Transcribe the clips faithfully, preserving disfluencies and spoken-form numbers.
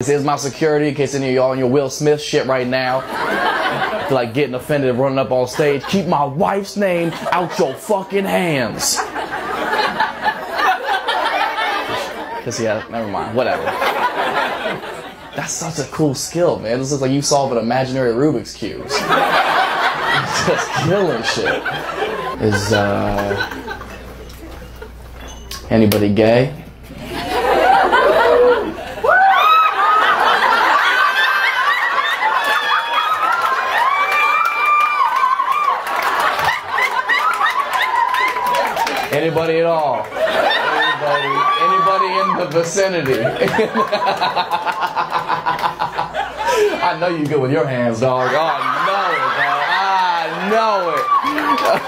This is my security in case any of y'all on your Will Smith shit right now. Like getting offended and running up on stage. Keep my wife's name out your fucking hands. Cause yeah, never mind, whatever. That's such a cool skill, man. This looks like you solving imaginary Rubik's Cubes. Just killing shit. Is uh... anybody gay? Anybody at all? Anybody, anybody in the vicinity? I know you good with your hands, dog. Oh, I know it, dog.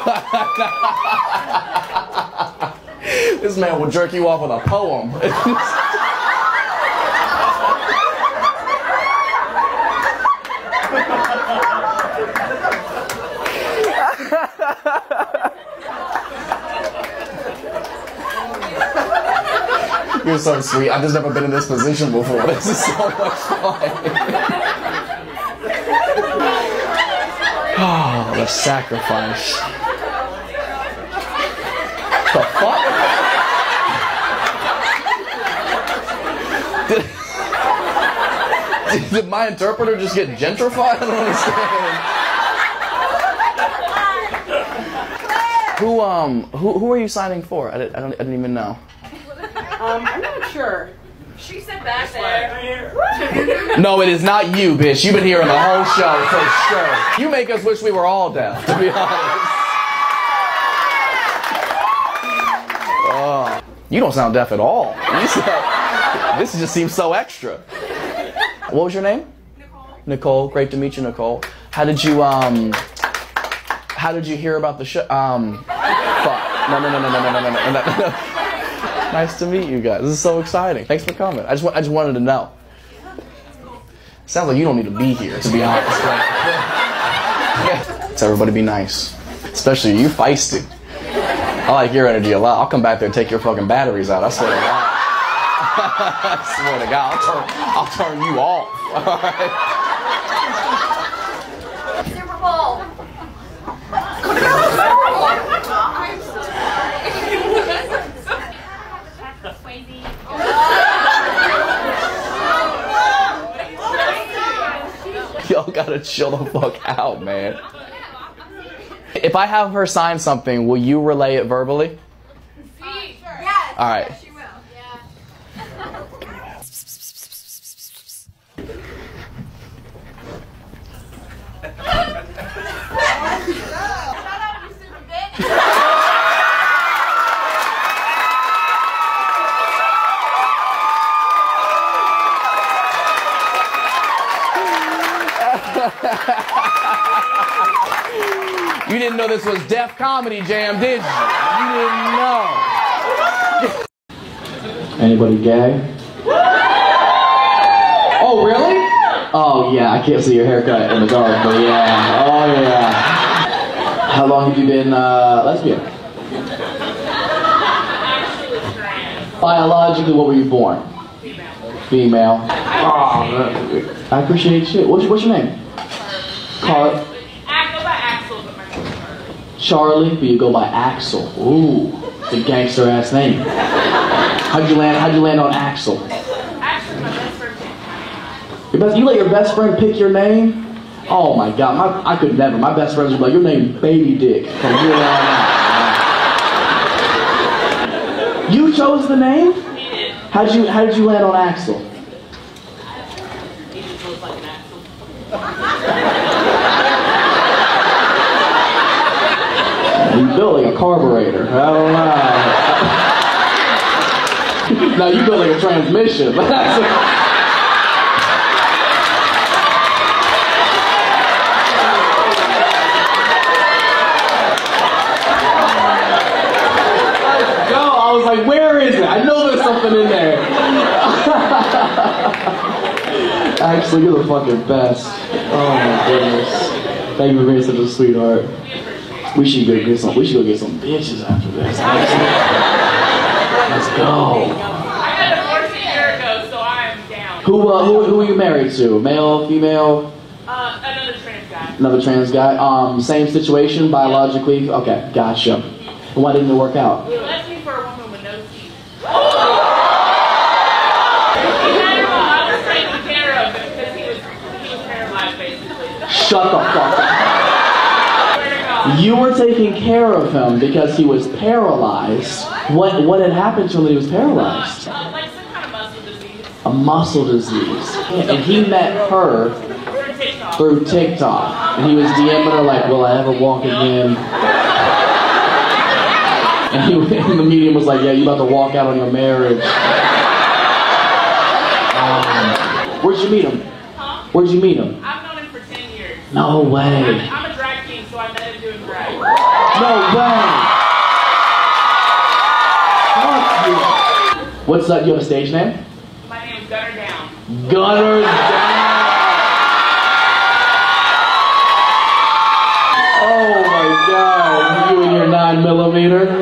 I know it. This man will jerk you off with a poem. You're so sweet. I've just never been in this position before. This is so much fun. Oh, the sacrifice. The fuck? Did, did my interpreter just get gentrified? I don't understand. Who, um, who, who are you signing for? I, did, I, don't, I didn't even know. Um, I'm not sure. She said back there. No, it is not you, bitch. You've been here on the whole show for sure. You make us wish we were all deaf, to be honest. Uh, you don't sound deaf at all. You sound, this just seems so extra. What was your name? Nicole. Nicole. Great to meet you, Nicole. How did you, um... How did you hear about the show? Um... Fuck. No, no, no, no, no, no, no, no, no, no. Nice to meet you guys. This is so exciting. Thanks for coming. I just, I just wanted to know. Sounds like you don't need to be here, to be honest. Yeah. So everybody be nice. Especially you feisty. I like your energy a lot. I'll come back there and take your fucking batteries out. I swear to God. I swear to God. I'll turn, I'll turn you off. All right. Super Bowl. Y'all gotta chill the fuck out, man. If I have her sign something, will you relay it verbally? Uh, sure. Yes. All right. Yes, she will. Yeah. Shut up, you stupid bitch. You didn't know this was Def Comedy Jam, did you? You didn't know. Anybody gay? Oh, really? Oh, yeah, I can't see your haircut in the dark, but yeah. Oh, yeah. How long have you been uh, lesbian? Biologically, what were you born? Female. Oh, I appreciate shit. What's, what's your name? Car I go by Axel, but my name's Charlie. Charlie, but you go by Axel. Ooh, the gangster ass name. How'd you land? How'd you land on Axel? Axel's my best friend. Your best, you let your best friend pick your name? Yeah. Oh my God, my, I could never. My best friends would be like, your name, Baby Dick. From here on out. You chose the name? He did. How did you? How did you land on Axel? You're building a carburetor. I don't know. No, you're building a transmission. Let's go. I was like, where is it? I know there's something in there. Actually, you're the fucking best. Oh my goodness. Thank you for being such a sweetheart. We should go get some. We should go get some bitches after this. Let's go. I got a horse in Jericho, so I am down. Who, uh, who, who are you married to? Male, female? Uh, another trans guy. Another trans guy. Um, same situation, biologically? Yeah. Okay, gotcha. Mm-hmm. Why didn't it work out? We left me for a woman with no teeth. We had her while I was taking care of him because he was, he was paralyzed, basically. Shut the fuck up. You were taking care of him because he was paralyzed? What, what had happened to him that he was paralyzed? Uh, uh, like some kind of muscle disease. A muscle disease. And he met her through TikTok, and he was DMing her like, will I ever walk again? And, he, and the medium was like, yeah, you about to walk out on your marriage. Um, where'd you meet him? Huh? Where'd you meet him? I've known him for ten years. No way. I'm, I'm a drag king, so I met him doing drag. No way. Fuck you. What's up? You have a stage name? My name's Gunner Down. Gunner Down. Millimeter. Uh,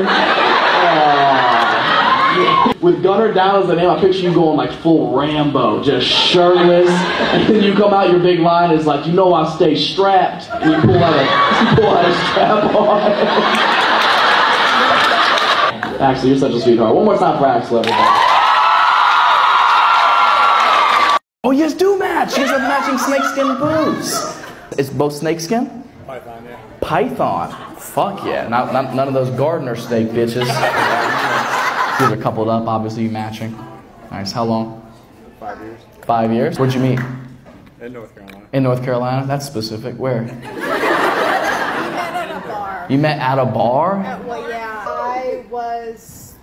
yeah. With Gunner Down as the name, I picture you going like full Rambo, just shirtless, and then you come out, your big line is like, you know I stay strapped, and you pull out a, you pull out a strap on. Axel, you're such a sweetheart. One more time for Axel, everybody. Oh, yes, do match! Here's a matching snakeskin boots! It's both snakeskin? Python, yeah. Python? Fuck yeah. Not, not, none of those gardener snake bitches. These are coupled up, obviously matching. Nice. How long? Five years. Five years? Where'd you meet? In North Carolina. In North Carolina? That's specific. Where? We met at a bar. You met at a bar? Uh, well, yeah. I was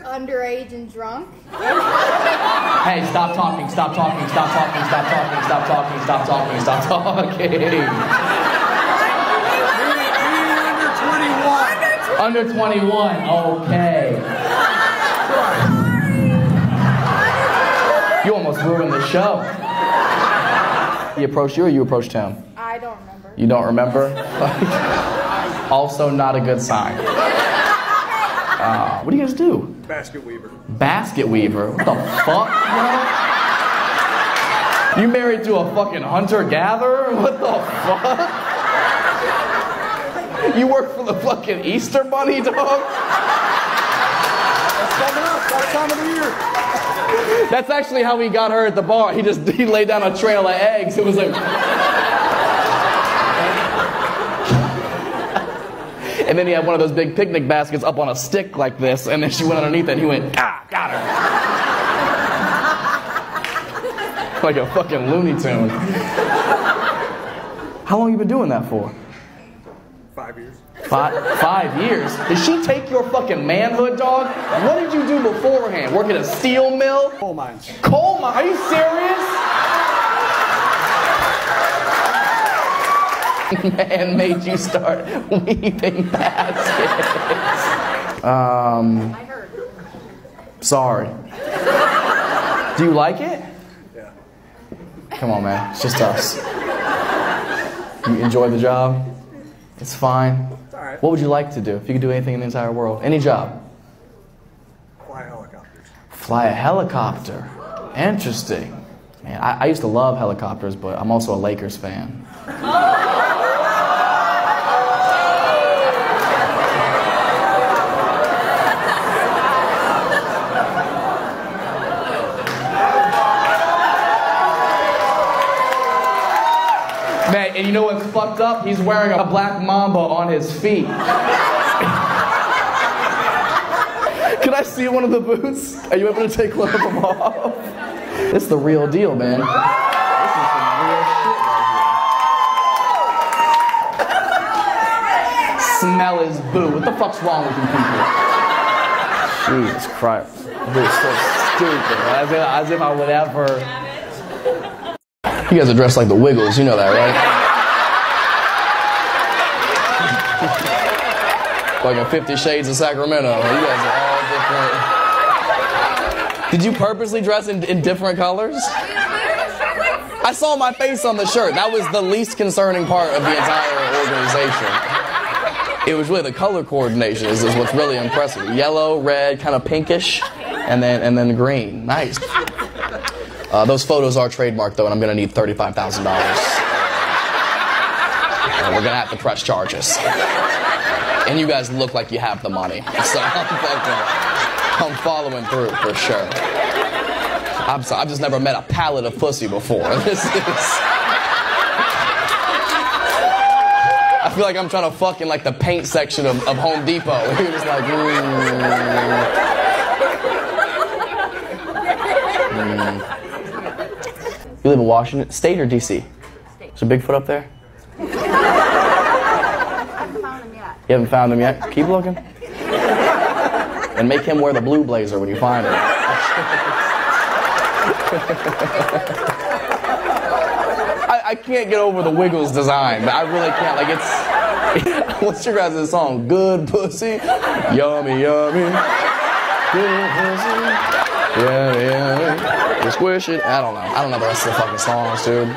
underage and drunk. Hey, stop talking, stop talking, stop talking, stop talking, stop talking, stop talking, stop talking. Stop talking. Under twenty-one, okay. You almost ruined the show. He approached you or you approached him? I don't remember. You don't remember? Also not a good sign. Uh, what do you guys do? Basket weaver. Basket weaver? What the fuck, bro? You married to a fucking hunter-gatherer? What the fuck? You work for the fucking Easter Bunny, dog? That's coming up. That's time of the year. That's actually how he got her at the bar. He just he laid down a trail of eggs. It was like... And then he had one of those big picnic baskets up on a stick like this, and then she went underneath it, and he went, ah, got her. Like a fucking Looney Tune. How long you been doing that for? Five years. Five, five years? Did she take your fucking manhood, dog? What did you do beforehand? Work at a steel mill? Coal mines. Coal mines? Are you serious? Man made you start weaving baskets. Um. I heard. Sorry. Do you like it? Yeah. Come on, man. It's just us. You enjoy the job? It's fine. It's all right. What would you like to do if you could do anything in the entire world? Any job? Fly a helicopter. Fly a helicopter. Interesting. Man, I, I used to love helicopters, but I'm also a Lakers fan. Man, and you know what's fucked up? He's wearing a black mamba on his feet. Can I see one of the boots? Are you able to take one of them off? It's the real deal, man. This is some real shit right here. Smell his boot. What the fuck's wrong with you people? Jesus Christ. This is so stupid. As if, as if I would ever... You guys are dressed like the Wiggles, you know that, right? Like in Fifty Shades of Sacramento. You guys are all different. Did you purposely dress in, in different colors? I saw my face on the shirt. That was the least concerning part of the entire organization. It was really the color coordination is, is what's really impressive. Yellow, red, kind of pinkish, and then and then green. Nice. Uh, those photos are trademarked, though, and I'm going to need thirty-five thousand dollars. Uh, we're going to have to press charges. And you guys look like you have the money. So I'm, I'm following through for sure. I'm sorry, I've just never met a pallet of pussy before. This is... I feel like I'm trying to fuck in, like, the paint section of, of Home Depot. And you're just like, mm. Mm. You live in Washington State or D C? State. Is a Bigfoot up there? I haven't found him yet. You haven't found him yet? Keep looking. And make him wear the blue blazer when you find him. I, I can't get over the Wiggles design. I really can't. Like, it's... What's your guys' song? Good pussy, yummy, yummy. Good pussy, yummy, yummy. You squish it. I don't know. I don't know the rest of the fucking songs, dude.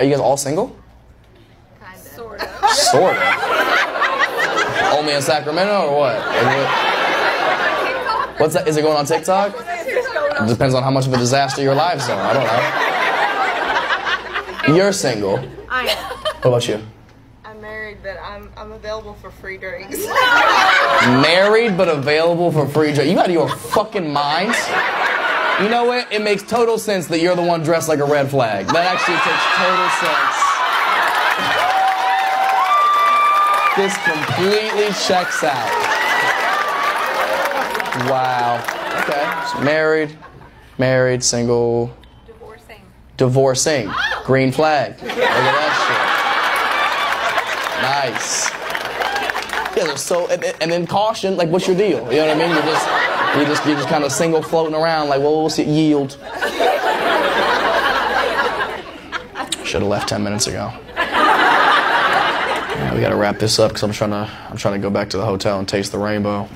Are you guys all single? Kind of. Sort of. Sort of? Only in Sacramento or what? It, what's that? Is it going on TikTok? It depends on how much of a disaster your lives are. I don't know. You're single. I am. What about you? I'm married, but I'm I'm available for free drinks. Married, but available for free drinks. You out of your fucking mind? You know what? It makes total sense that you're the one dressed like a red flag. That actually takes total sense. This completely checks out. Wow. Okay. So married, married, single. Divorcing. Divorcing. Oh. Green flag. Look at that shit. Nice. Yeah, they're so, and, and then caution, like, what's your deal? You know what I mean? You're just, you're just, you're just kind of single, floating around, like, well, what's it yield? Should have left ten minutes ago. Yeah, we got to wrap this up because I'm trying to, I'm trying to go back to the hotel and taste the rainbow.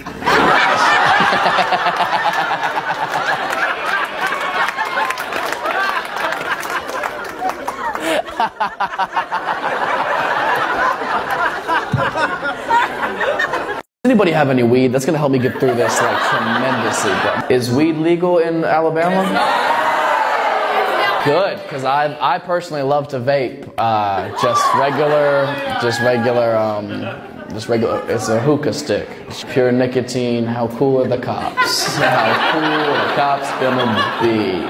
Does anybody have any weed? That's gonna help me get through this like tremendously. But is weed legal in Alabama? Good, because I I personally love to vape. Uh, just regular, just regular, um, just regular. It's a hookah stick. It's pure nicotine. How cool are the cops? How cool are the cops gonna be?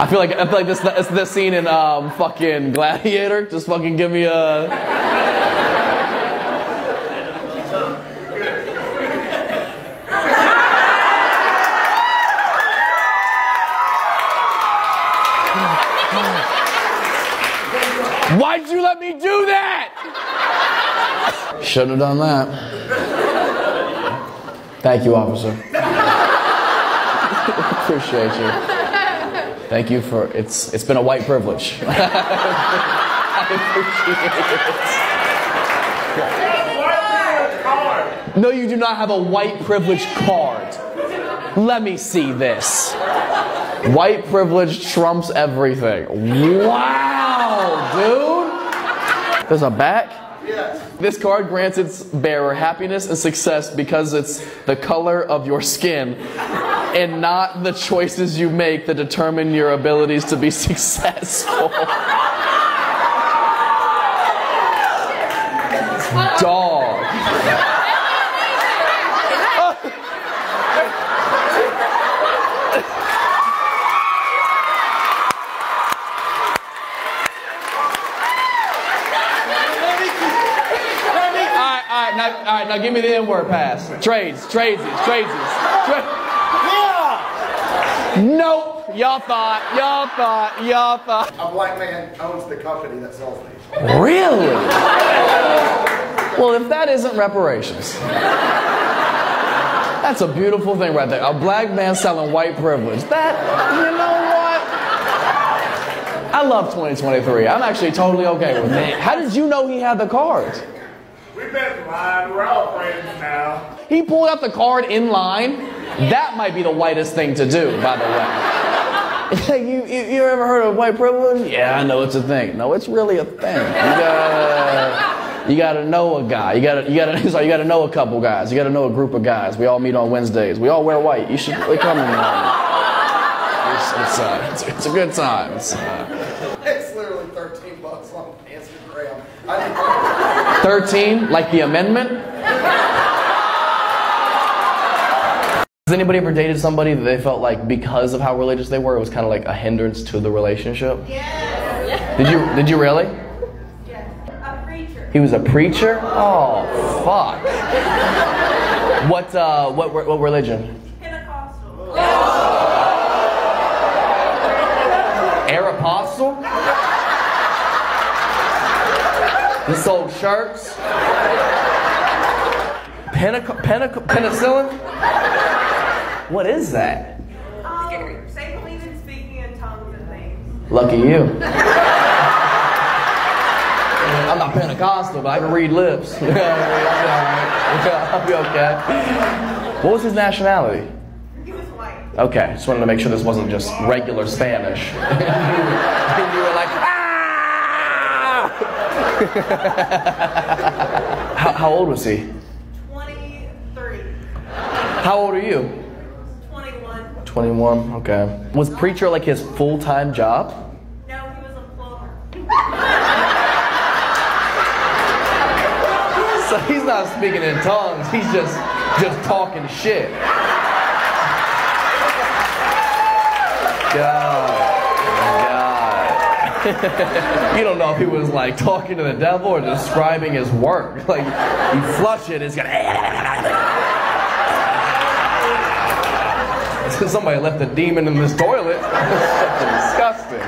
I feel like I feel like this this, this scene in um fucking Gladiator. Just fucking give me a. Why'd you let me do that? Shouldn't have done that. Thank you, officer. Appreciate you. Thank you for, it's it's been a white privilege. I appreciate it. No, you do not have a white privilege card. Let me see this. White privilege trumps everything. Wow, dude. There's a back? Yes. This card grants its bearer happiness and success because it's the color of your skin. And not the choices you make that determine your abilities to be successful. Dog. Alright, alright, now, all right, now give me the N-word pass. Trades, tradesies, tradesies. Tra Nope, y'all thought, y'all thought, y'all thought. A white man owns the company that sells these. Really? Well, if that isn't reparations, that's a beautiful thing right there. A black man selling white privilege. That, you know what? I love twenty twenty-three. I'm actually totally okay with it. How did you know he had the cards? We've been in line, we're all friends now. He pulled out the card in line. That might be the whitest thing to do, by the way. you, you, you ever heard of white privilege? Yeah, I know it's a thing. No, it's really a thing. You gotta, you gotta know a guy. You gotta, you gotta, sorry, you gotta know a couple guys. You gotta know a group of guys. We all meet on Wednesdays. We all wear white. You should come in. It's, uh, it's, it's a good time. It's, uh, it's literally thirteen bucks on Instagram. I thirteen, like the amendment. Has anybody ever dated somebody that they felt like because of how religious they were, it was kind of like a hindrance to the relationship? Yeah. Did you? Did you really? Yeah. A preacher. He was a preacher. Oh, fuck. What? Uh, what? What religion? Pentecostal. Oh. Air Apostle? He sold shirts? Penic- penic- penicillin? What is that? Um, they believe in speaking in tongues and things. Lucky you. I'm not Pentecostal, but I can read lips. I'll be okay. What was his nationality? Okay, just wanted to make sure this wasn't just regular Spanish. And you were like, ah! how, how old was he? twenty-three. How old are you? twenty-one. twenty-one, okay. Was preacher like his full-time job? No, he was a plumber. So he's not speaking in tongues, he's just, just talking shit. God, God. You don't know if he was like talking to the devil or describing his work. Like, you flush it, it's gonna. Somebody left a demon in this toilet. Disgusting.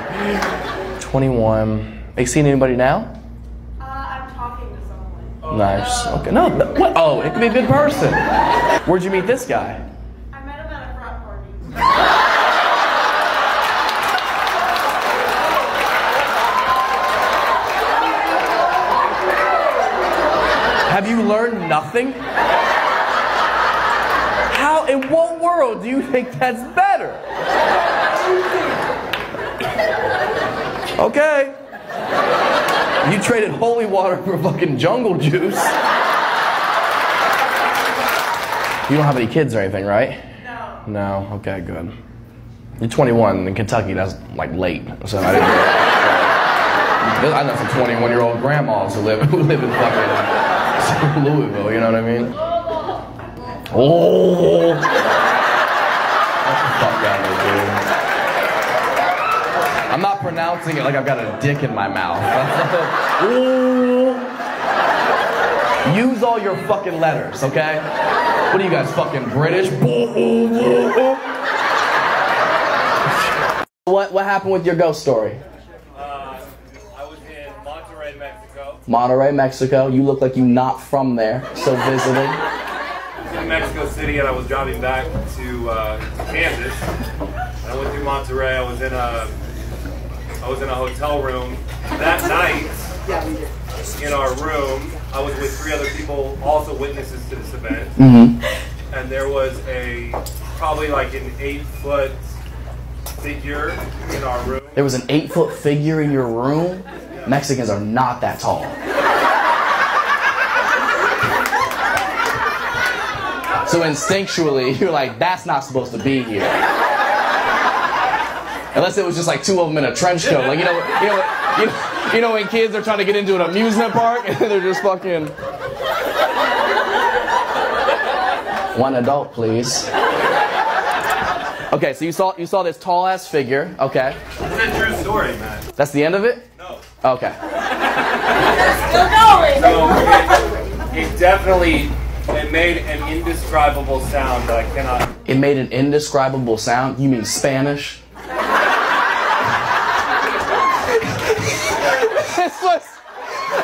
twenty-one. Have you seen anybody now? Uh, I'm talking to someone. Nice. Uh, okay. No. no what? Oh, it could be a good person. Where'd you meet this guy? I met him at a frat party. Have you learned nothing? How, in what world do you think that's better? Okay. You traded holy water for fucking jungle juice. You don't have any kids or anything, right? No. No, okay, good. You're twenty-one in Kentucky, that's like late, so I didn't know. I know some twenty-one-year-old grandmas who live, who live in fucking Louisville, you know what I mean? Oh! Dude. I'm not pronouncing it like I've got a dick in my mouth. Ooh. Use all your fucking letters, okay? What are you guys, fucking British? What, what happened with your ghost story? Monterey, Mexico. You look like you're not from there, so visiting. I was in Mexico City and I was driving back to, uh, to Kansas. I went through Monterey. I was in a, I was in a hotel room. That night, in our room, I was with three other people, also witnesses to this event. Mm-hmm. And there was a, probably like an eight-foot figure in our room. There was an eight-foot figure in your room? Mexicans are not that tall. So instinctually, you're like, that's not supposed to be here. Unless it was just like two of them in a trench coat. Like, you know, you know, you know, you know when kids are trying to get into an amusement park and they're just fucking... One adult, please. Okay, so you saw, you saw this tall-ass figure, okay. That's a true story, man. That's the end of it? No. Okay. Still going. So it, it definitely, it made an indescribable sound that I cannot... It made an indescribable sound? You mean Spanish? This was,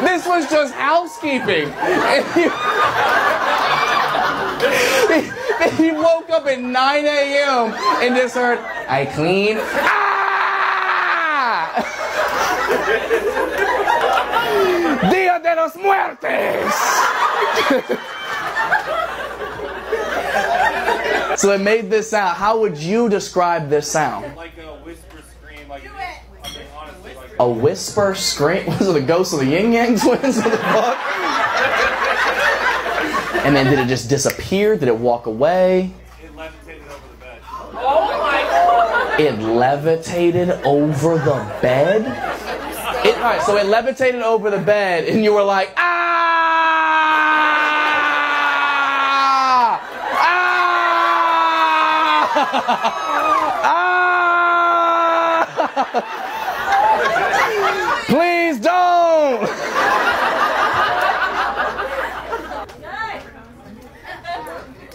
this was just housekeeping. He woke up at nine A M and just heard, I clean. Ah! Dia de los Muertes! So it made this sound. How would you describe this sound? Like a whisper scream. Like, Do it. I mean, honestly, like a whisper scream? Was it the ghost of the Yin Yang Twins? What the fuck? And then did it just disappear? Did it walk away? It levitated over the bed. Oh my God! It levitated over the bed? It, all right, so it levitated over the bed, and you were like, ah! Ah! Ah! Please don't!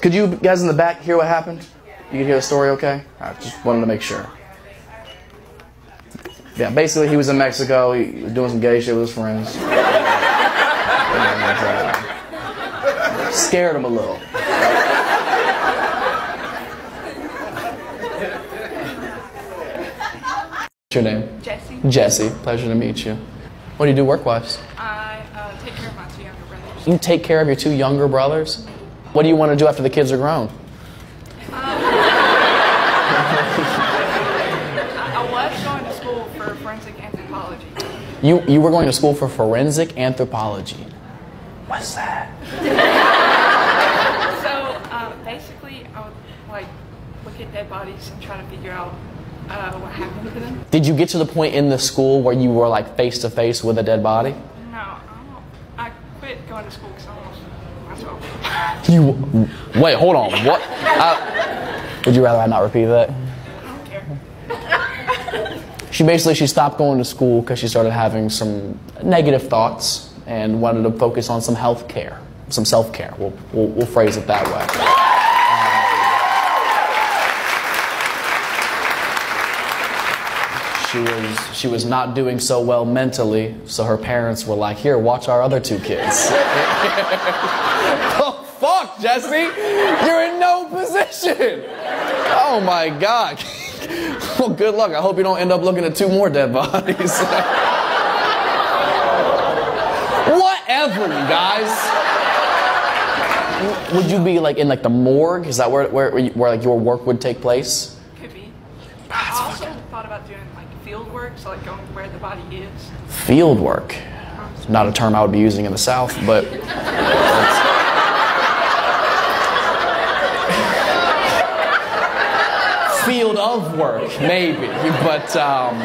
Could you guys in the back hear what happened? You could hear the story okay? I just wanted to make sure. Yeah, basically he was in Mexico, he was doing some gay shit with his friends. And, uh, scared him a little. What's your name? Jesse. Jesse, pleasure to meet you. What do you do work-wise? I uh, take care of my two younger brothers. You take care of your two younger brothers? What do you want to do after the kids are grown? Um, I was going to school for forensic anthropology. You, you were going to school for forensic anthropology. What's that? So uh, basically, I would like look at dead bodies and try to figure out uh, what happened to them. Did you get to the point in the school where you were like face to face with a dead body? No, I, don't, I quit going to school because I almost. You wait, hold on. What? I, would you rather I not repeat that? I don't care. She basically she stopped going to school because she started having some negative thoughts and wanted to focus on some health care, some self care. We'll we'll, we'll phrase it that way. Um, she was she was not doing so well mentally, so her parents were like, "Here, watch our other two kids." Oh, fuck, Jesse! You're in no position! Oh, my God. Well, good luck. I hope you don't end up looking at two more dead bodies. Whatever, you guys. Would you be, like, in, like, the morgue? Is that where, where, where, you, where like, your work would take place? Could be. That's I also fucking... thought about doing, like, field work, so, like, going where the body is. Field work? Not a term I would be using in the South, but... Field of work, maybe, but, um...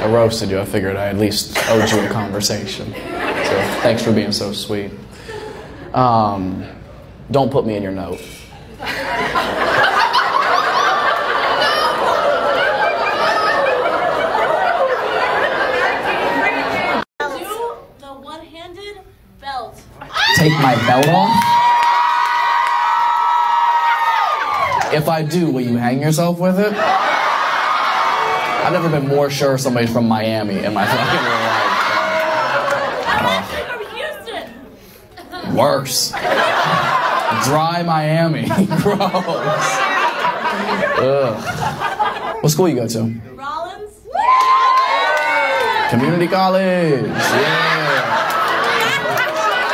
I roasted you. I figured I at least owed you a conversation. So, thanks for being so sweet. Um, don't put me in your note. Take my belt off? If I do, will you hang yourself with it? I've never been more sure somebody's from Miami in my fucking real life. I'm from Houston. Worse. Dry Miami. Gross. Ugh. What school you go to? Rollins. Community college. Yeah.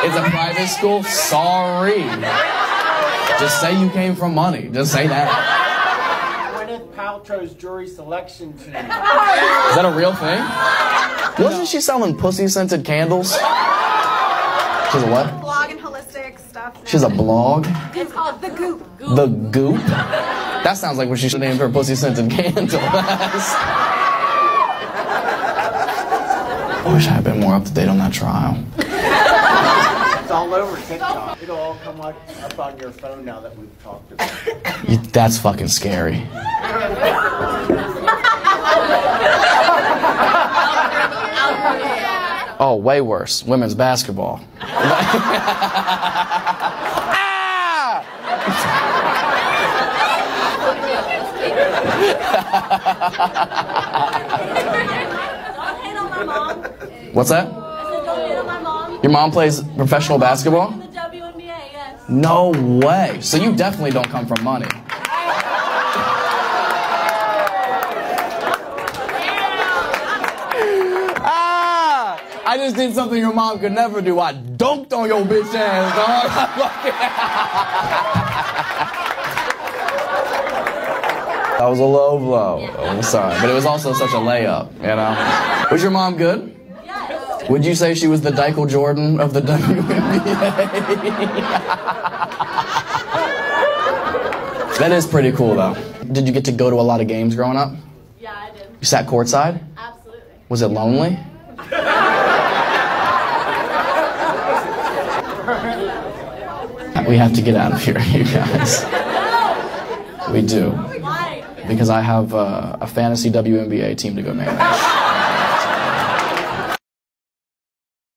It's a private school? Sorry. Just say you came from money. Just say that. Gwyneth Paltrow's jury selection team. Is that a real thing? No. Wasn't she selling pussy-scented candles? She's a what? She's a blog and holistic stuff. Now. She's a blog? It's called The Goop. Goop. The Goop? That sounds like what she should name her pussy-scented candle. I wish I had been more up to date on that trial. It's all over TikTok. It'll all come up, up on your phone now that we've talked about it. That's fucking scary. Oh, way worse. Women's basketball. Don't hate on my mom. What's that? Your mom plays professional basketball? In the W N B A, yes. No way. So you definitely don't come from money. Ah! I just did something your mom could never do. I dunked on your bitch ass, dog. That was a low blow. I'm sorry. But it was also such a layup, you know? Was your mom good? Would you say she was the Michael Jordan of the W N B A? That is pretty cool, though. did you get to go to a lot of games growing up? Yeah, I did. You sat courtside? Absolutely. Was it lonely? We have to get out of here, you guys. We do. Why? Because I have uh, a fantasy W N B A team to go manage.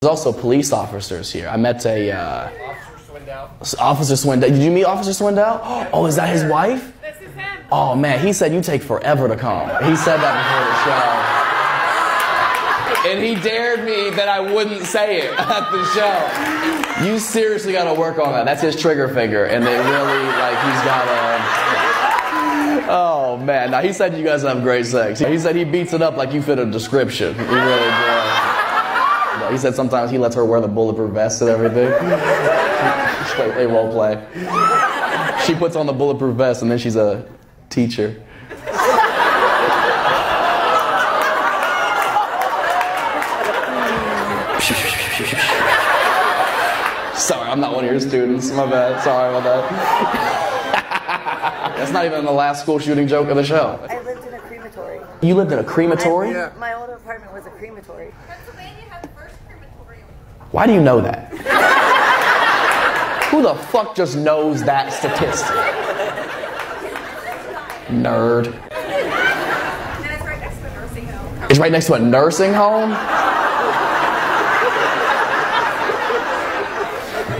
There's also police officers here. I met a... Uh, Swindell. Officer Swindell. Did you meet Officer Swindell? Oh, is that his wife? This is him. Oh, man, he said you take forever to come. He said that before the show. And he dared me that I wouldn't say it at the show. You seriously got to work on that. That's his trigger finger. And they really, like, he's got a... Oh, man. Now, he said you guys have great sex. He said he beats it up like you fit a description. He really does. No, he said sometimes he lets her wear the bulletproof vest and everything. They won't play. She puts on the bulletproof vest and then she's a teacher. Sorry, I'm not one of your students. My bad. Sorry about that. That's not even the last school shooting joke of the show. I lived in a crematory. You lived in a crematory? Yeah. My old apartment was a crematory. Pennsylvania had the first crematorium. Why do you know that? Who the fuck just knows that statistic? Nerd. And it's right next to a nursing home. It's right next to a nursing home?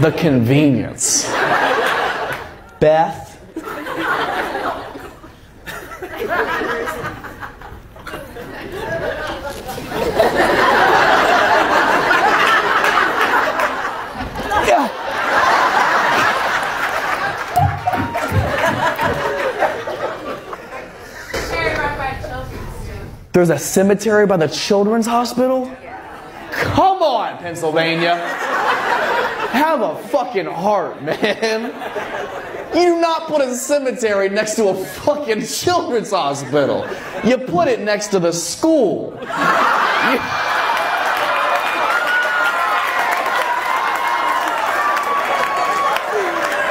The convenience. Beth. There's a cemetery by the children's hospital? Come on, Pennsylvania. Have a fucking heart, man. You do not put a cemetery next to a fucking children's hospital. You put it next to the school. You...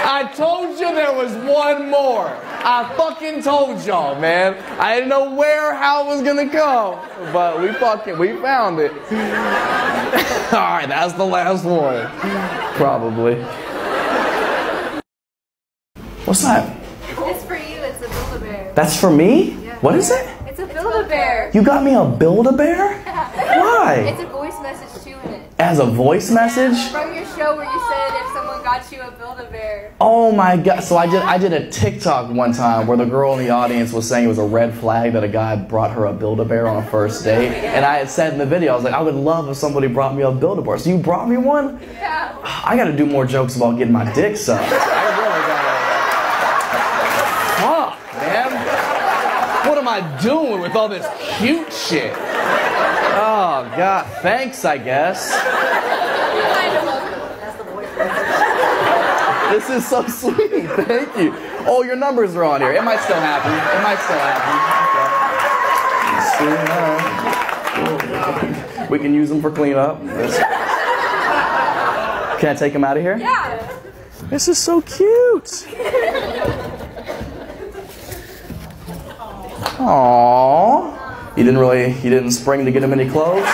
I told you there was one more. I fucking told y'all, man. I didn't know where, how it was gonna go, but we fucking, we found it. All right, that's the last one, probably. What's that? It's for you. It's a Build-A-Bear. That's for me? Yeah. What is it? It's a Build-A-Bear. You got me a Build-A-Bear? Yeah. Why? It's a voice message too in it. As a voice message? From your show where you said if someone got you a Build-A-Bear. Oh my god, so I did I did a TikTok one time where the girl in the audience was saying it was a red flag that a guy brought her a Build-A-Bear on a first date. Yeah. And I had said in the video, I was like, I would love if somebody brought me a Build-A-Bear. So you brought me one? Yeah. I gotta do more jokes about getting my dick sucked. I really gotta fuck, man. What am I doing with all this cute shit? Oh god, thanks I guess. This is so sweet, thank you. Oh, your numbers are on here. It might still happen. It might still happen. Okay. We can use them for cleanup. Can I take them out of here? Yeah. This is so cute. Aww. You didn't really, you didn't spring to get him any clothes?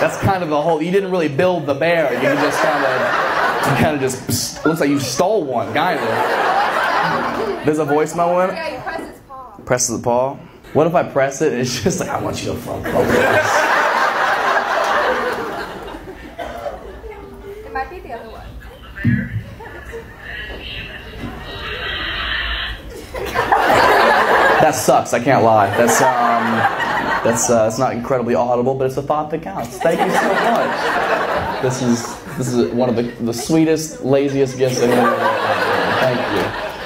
That's kind of the whole, you didn't really build the bear. You just kind of... You kind of just, psst, looks like you stole one, kind of. There's a voicemail one? Yeah, you press his paw. Press his paw? What if I press it and it's just like, I want you to fuck over this? It might be the other one. That sucks, I can't lie. That's, um, that's, uh, it's not incredibly audible, but it's a thought that counts. Thank you so much. This is... This is one of the, the sweetest, laziest gifts I've ever had.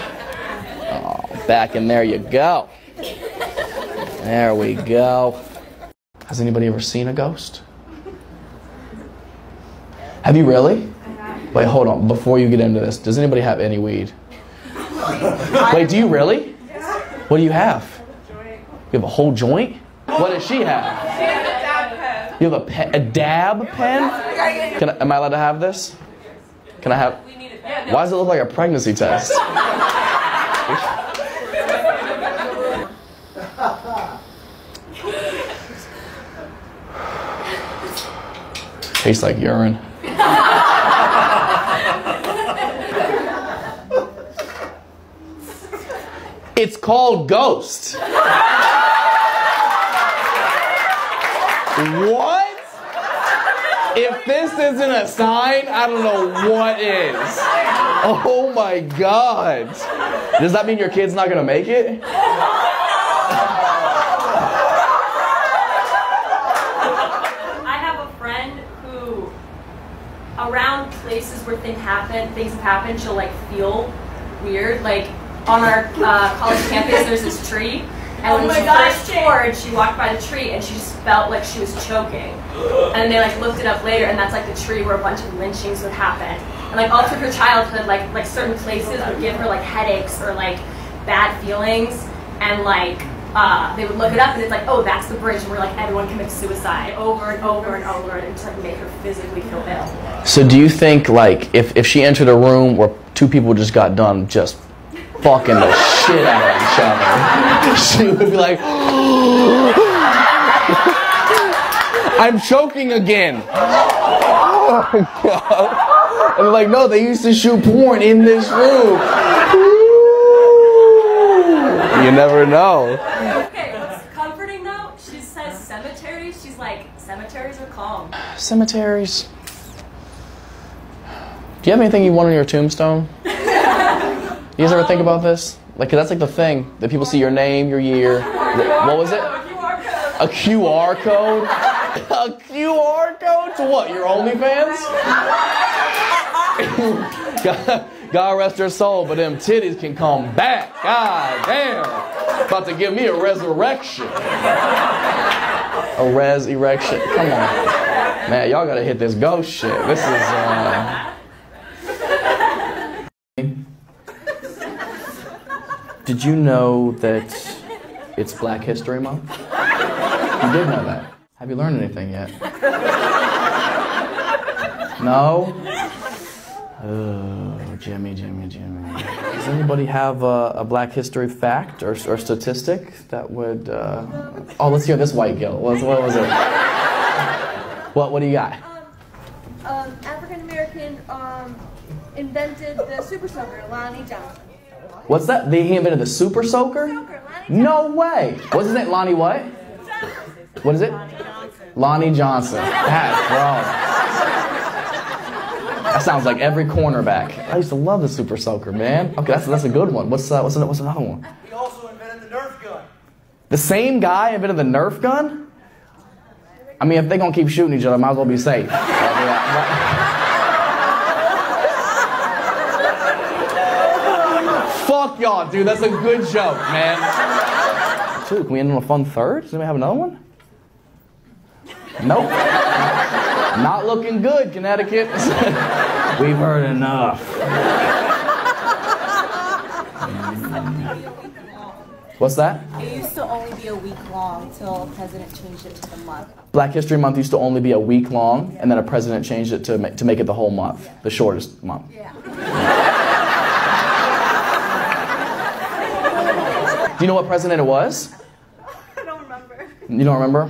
Thank you. Oh, back in there you go. There we go. Has anybody ever seen a ghost? Have you really? Wait, hold on. Before you get into this, does anybody have any weed? Wait, do you really? What do you have? You have a whole joint? What does she have? You have a, pen, a dab pen? Can I, am I allowed to have this? Can I have... Why does it look like a pregnancy test? Tastes like urine. It's called Ghost. What? If this isn't a sign, I don't know what is. Oh my God. Does that mean your kid's not gonna make it? I have a friend who, around places where things happen, things happen, she'll like feel weird. Like on our uh, college campus, there's this tree. And when oh my she gosh, first toured, she walked by the tree and she just felt like she was choking. And they like looked it up later, and that's like the tree where a bunch of lynchings would happen. And like all through her childhood, like like certain places would give her like headaches or like bad feelings, and like uh, they would look it up and it's like, oh, that's the bridge where like everyone commits suicide over and over and over, and it's like make her physically feel ill. So do you think like if if she entered a room where two people just got done just fucking the shit out of each other, she would be like, I'm choking again. Oh my God. And like, no, they used to shoot porn in this room. You never know. Okay, what's comforting though? She says cemeteries. She's like, cemeteries are calm. Cemeteries. Do you have anything you want on your tombstone? You guys ever think about this? Like, cause that's like the thing that people see your name, your year. What was it? A Q R code. A Q R code to what? Your OnlyFans? God, God rest her soul, but them titties can come back. God damn! About to give me a resurrection. A res erection. Come on, man. Y'all gotta hit this ghost shit. This is. Uh, Did you know that it's Black History Month? You did know that. Have you learned anything yet? No? Oh, Jimmy, Jimmy, Jimmy. Does anybody have a, a Black History fact or, or statistic that would... Uh... Oh, let's hear this white guilt. What, what was it? What, what do you got? Um, um, African-American um, invented the Super Soaker, Lonnie Johnson. What's that? They invented the Super Soaker? Soaker no way. What's his name? Lonnie what? What is it? Lonnie Johnson. Lonnie Johnson. That's wrong. That sounds like every cornerback. I used to love the Super Soaker, man. Okay, that's that's a good one. What's uh, what's what's another one? He also invented the Nerf gun. The same guy invented the Nerf gun? I mean, if they're gonna keep shooting each other, might as well be safe. Fuck y'all, dude. That's a good joke, man. Dude, can we end on a fun third? Does anybody have another one? Nope. Not looking good, Connecticut. We've heard enough. What's that? It used to only be a week long till the president changed it to the month. Black History Month used to only be a week long, and then a president changed it to make, to make it the whole month, the shortest month. Yeah. Do you know what president it was? I don't remember. You don't remember?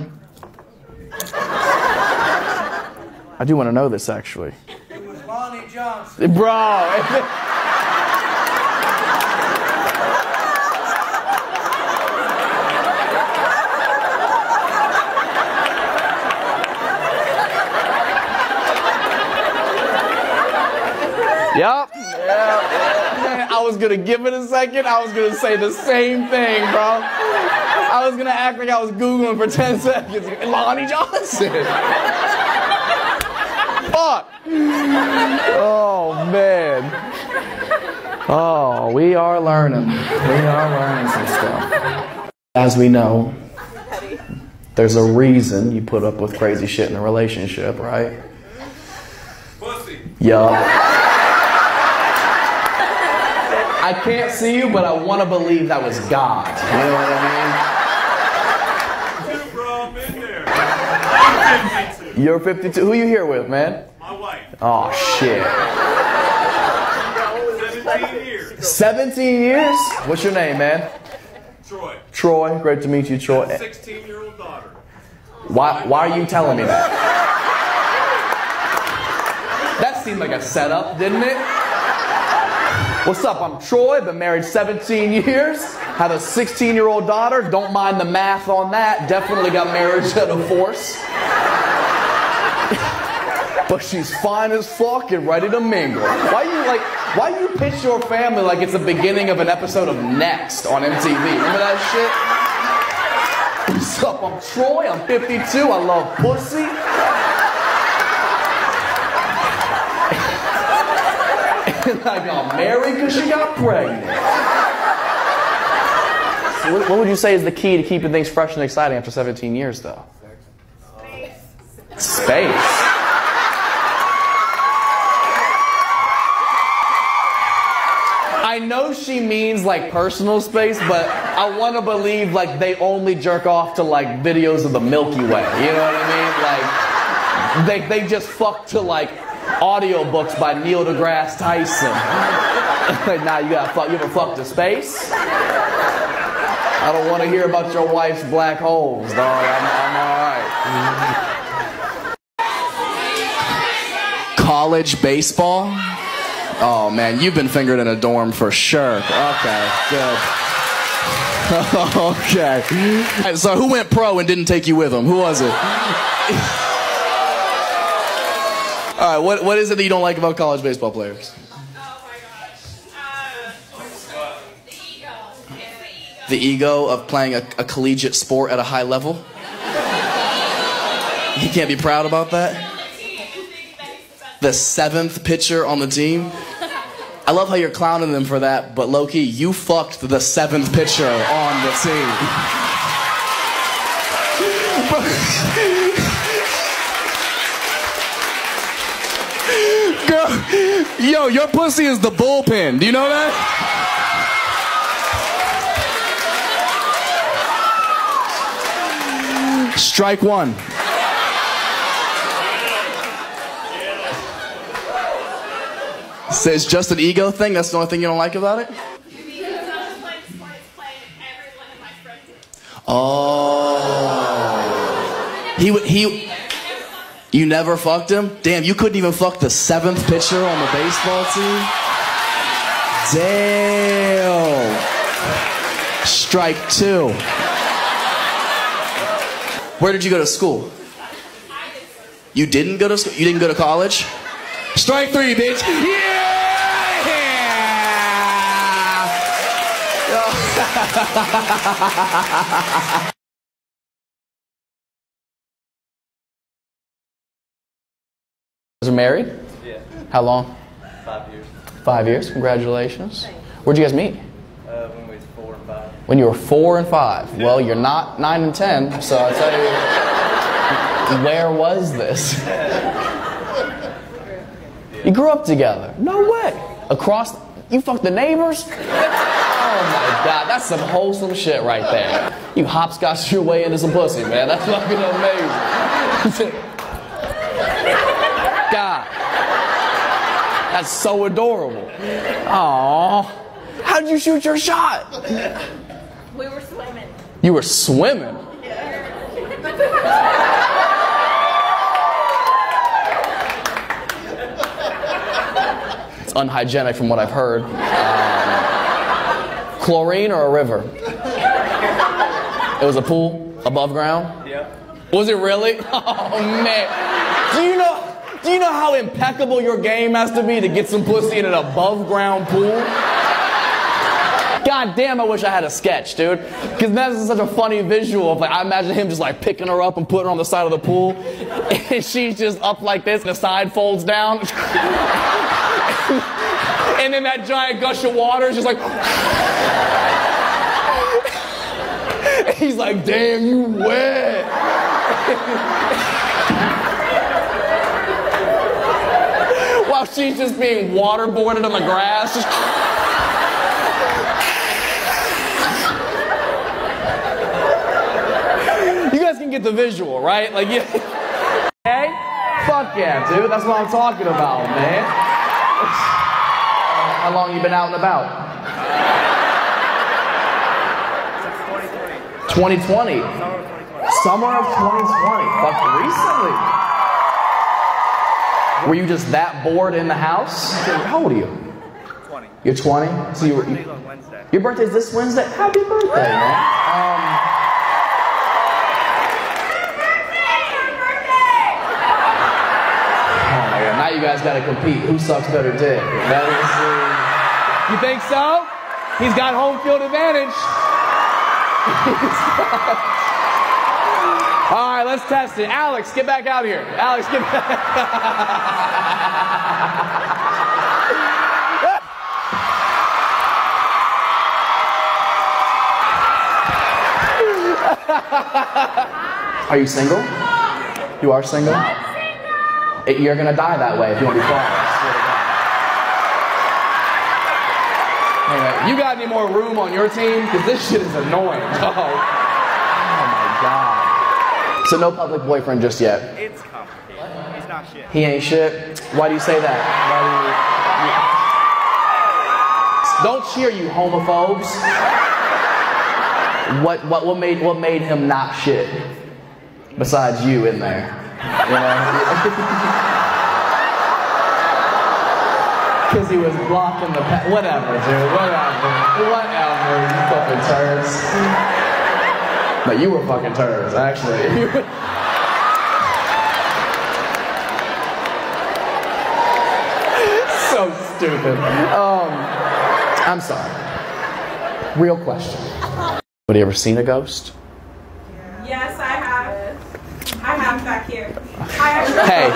I do want to know this, actually. It was Lonnie Johnson. Bro. Yep. Yeah. I was gonna give it a second. I was gonna say the same thing, bro. I was gonna act like I was Googling for ten seconds. Lonnie Johnson. Fuck. Oh, man. Oh, we are learning. We are learning some stuff. As we know, there's a reason you put up with crazy shit in a relationship, right? Pussy. Yup. I can't see you, but I want to believe that was God. You know what I mean? Two, bro, I'm in there. I'm fifty-two. You're fifty-two. Who are you here with, man? My wife. Oh, shit. seventeen years. seventeen years? What's your name, man? Troy. Troy, great to meet you, Troy. That's a sixteen-year-old daughter. Why, why are you telling me that? That seemed like a setup, didn't it? What's up, I'm Troy, been married seventeen years, have a sixteen-year-old daughter, don't mind the math on that, definitely got marriage at a force. But she's fine as fuck and ready to mingle. Why you like? Why you pitch your family like it's the beginning of an episode of Next on M T V? Remember that shit? What's up? I'm Troy. I'm fifty-two. I love pussy. And I got married because she got pregnant. So what, what would you say is the key to keeping things fresh and exciting after seventeen years, though? Space. Space. I know she means like personal space, but I want to believe like they only jerk off to like videos of the Milky Way, you know what I mean? Like they, they just fuck to like audiobooks by Neil deGrasse Tyson. Nah, you gotta fuck, you ever fuck to space? I don't want to hear about your wife's black holes, dog. I'm, I'm all right. College baseball? Oh, man, you've been fingered in a dorm for sure. Okay, good. Okay. So who went pro and didn't take you with them? Who was it? All right, what, what is it that you don't like about college baseball players? Oh, my gosh. Uh, the ego. It's the ego. The ego of playing a, a collegiate sport at a high level? You can't be proud about that? The seventh pitcher on the team. I love how you're clowning them for that, but low-key, you fucked the seventh pitcher on the team. Girl, yo, your pussy is the bullpen. Do you know that? Strike one. So it's just an ego thing? That's the only thing you don't like about it? Oh. He would, he, you never fucked him? Damn, you couldn't even fuck the seventh pitcher on the baseball team? Damn. Strike two. Where did you go to school? You didn't go to school? You didn't go to college? Strike three, bitch. Yeah! Was you married? Yeah. How long? Five years. Five years. Congratulations. Thanks. Where'd you guys meet? Uh, when we was four and five. When you were four and five. Yeah. Well, you're not nine and ten, so I'll tell you. Where was this? You grew up together. No way. Across, you fucked the neighbors? Oh my God, that's some wholesome shit right there. You hopscotched your way into some pussy, man. That's fucking amazing. God. That's so adorable. Aww. How'd you shoot your shot? We were swimming. You were swimming? Yeah. Unhygienic from what I've heard. Um, chlorine or a river? It was a pool above ground? Yeah. Was it really? Oh man. Do you know do you know how impeccable your game has to be to get some pussy in an above ground pool? God damn, I wish I had a sketch, dude. Because that's such a funny visual of like, I imagine him just like picking her up and putting her on the side of the pool. And she's just up like this and the side folds down. And then that giant gush of water is just like... And he's like, damn, you wet. While she's just being waterboarded on the grass. Just... You guys can get the visual, right? Like, yeah. Hey? Fuck yeah, dude. That's what I'm talking about, man. How long you been out and about? twenty twenty. Summer of twenty twenty. Fuck, recently. Were you just that bored in the house? How old are you? twenty. You're twenty? So you were, you, your birthday's this Wednesday? Happy birthday, man. Um, You guys got to compete. Who sucks better dick? That is, uh... You think so? He's got home field advantage. All right, let's test it. Alex, get back out here. Alex, get back. Are you single? You are single? It, you're gonna die that way if you want to be falling. Anyway, you got any more room on your team? Because this shit is annoying. Oh. Oh my god. So no public boyfriend just yet. It's complicated. He's not shit. He ain't shit. Why do you say that? Why do you, you... Don't cheer, you homophobes. What what what made what made him not shit? Besides you in there. Because he was blocking the path. Whatever, dude. Whatever. Whatever, you fucking turds. But you were fucking turds, actually. So stupid. Um, I'm sorry. Real question. Have you ever seen a ghost? Yes, I have. I have back here. Hey,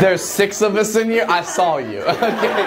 there's six of us in here. I saw you. Okay.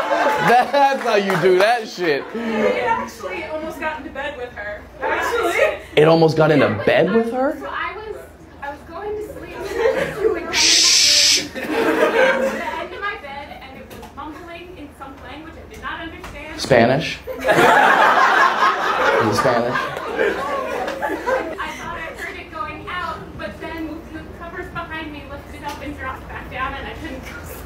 That's how you do that shit. It actually almost got into bed with her. Actually. It almost got into bed with her? So I was, I was going to sleep. And I shh. It was the end of my bed, and it was mumbling in some language I did not understand. Spanish. In Spanish. I thought I heard it going out, but then the covers behind me lifted up and dropped back down, and I couldn't go sleep.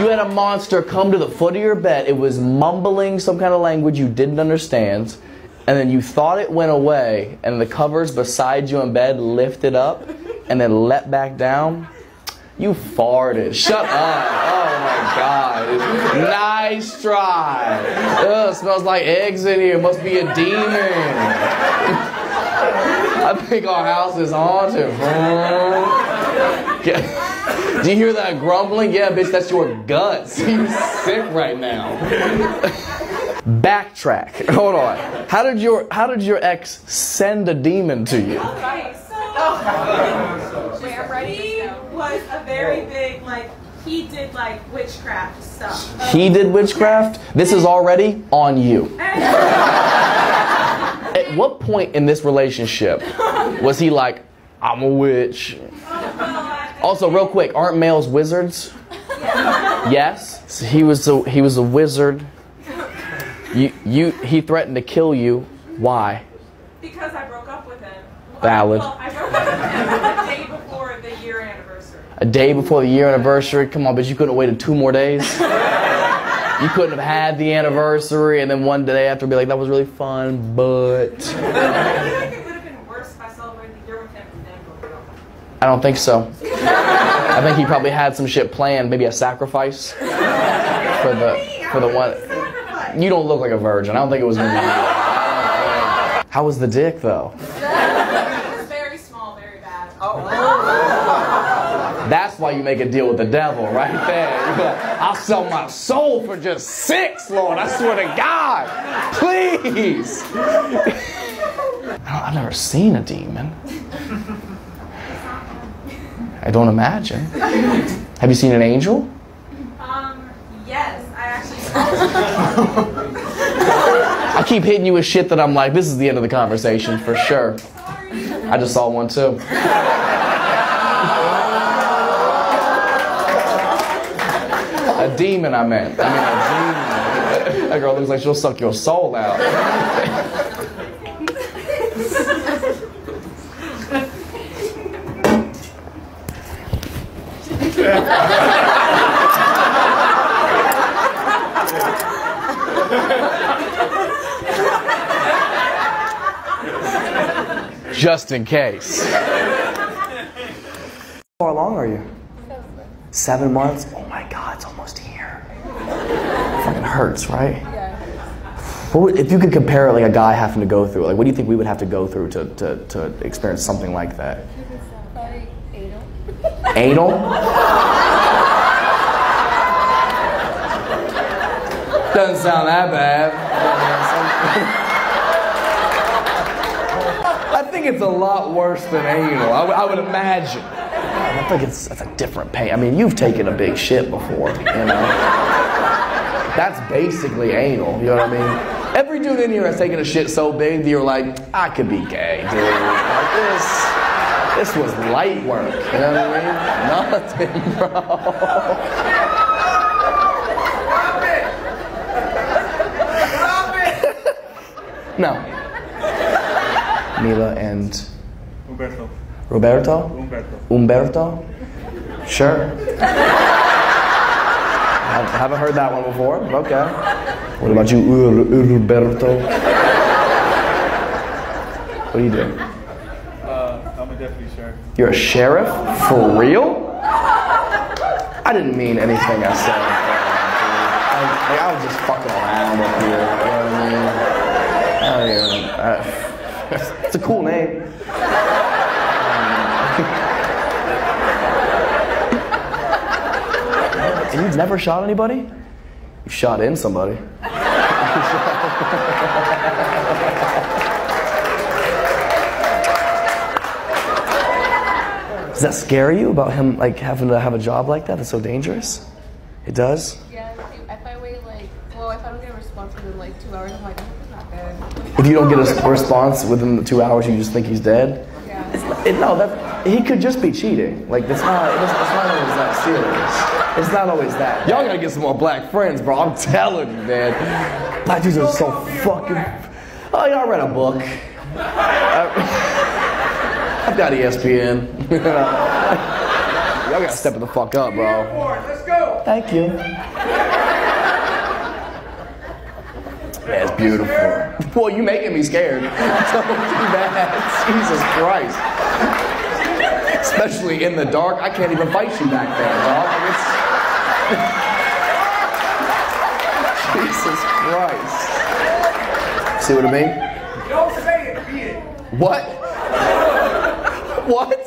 You had a monster come to the foot of your bed. It was mumbling some kind of language you didn't understand, and then you thought it went away, and the covers beside you in bed lifted up and then let back down. You farted. Shut up. Oh my god. Nice try. Ugh, smells like eggs in here. Must be a demon. I think our house is haunted, bro. Yeah. Do you hear that grumbling? Yeah, bitch, that's your guts. You sick right now. Backtrack. Hold on. How did your how did your ex send a demon to you? Okay, so oh. We're ready. Was a very big, like, he did, like, witchcraft stuff. Um, he did witchcraft? This is already on you. At what point in this relationship was he like, I'm a witch? Also, real quick, aren't males wizards? Yes. So he was a, he was a wizard. You, you, he threatened to kill you. Why? Because I broke up with him. Valid. Well, I broke up with him the day before the year anniversary. A day before the year anniversary? Come on, bitch, you couldn't have waited two more days? You couldn't have had the anniversary and then one day after be like, that was really fun, but... I feel like it would have been worse if I celebrated the year with him and then broke up. I don't think so. I think he probably had some shit planned, maybe a sacrifice for the, for the one... You don't look like a virgin. I don't think it was gonna be you. How was the dick, though? It was very small, very bad. Oh. That's why you make a deal with the devil right there. Like, I'll sell my soul for just six, Lord. I swear to God. Please. I've never seen a demon. I don't imagine. Have you seen an angel? Um, yes, I actually saw. I keep hitting you with shit that I'm like, this is the end of the conversation for sure. I just saw one too. demon, I meant. I mean, a demon. That girl looks like she'll suck your soul out. Just in case. How long are you? Seven months? Oh my God, it's almost here. It fucking hurts, right? Yeah. What would, if you could compare like a guy having to go through, like what do you think we would have to go through to, to, to experience something like that? Probably anal. Anal? Doesn't sound that bad. I think it's a lot worse than anal, I, I would imagine. I think it's, it's a different pain. I mean, you've taken a big shit before, you know? That's basically anal, you know what I mean? Every dude in here has taken a shit so big that you're like, I could be gay, dude. Like this, this was light work, you know what I mean? Nothing, bro. Stop it! Stop it! No. Mila and Roberto. Roberto? Umberto. Umberto? Sure. I haven't heard that one before. Okay. What about you, Roberto? What do you do? Uh, I'm a deputy sheriff. You're a sheriff? For real? I didn't mean anything I said. I, like, I was just fucking around up here. You know what I mean? I mean, it's a cool name. And you've never shot anybody? You've shot in somebody. Does that scare you about him like having to have a job like that? It's so dangerous. It does? Yeah, if I wait like, well, if I don't get a response within like two hours, I'm like, that's not good. If you don't get a response within the two hours, you just think he's dead? Yeah. It's not, it, no, that, he could just be cheating. Like, it's not, it's, it's not always that serious. It's not always that. Y'all gotta get some more black friends, bro. I'm telling you, man. Black dudes are so fucking... Oh, yeah, I read a book. I, I've got E S P N. Y'all gotta step it the fuck up, bro. Let's go. Thank you. Yeah, it's beautiful. Well, you're making me scared. Don't do that. Jesus Christ. Especially in the dark. I can't even fight you back there, dog. It's... Jesus Christ. See what I mean? Don't say it, be it. What? What?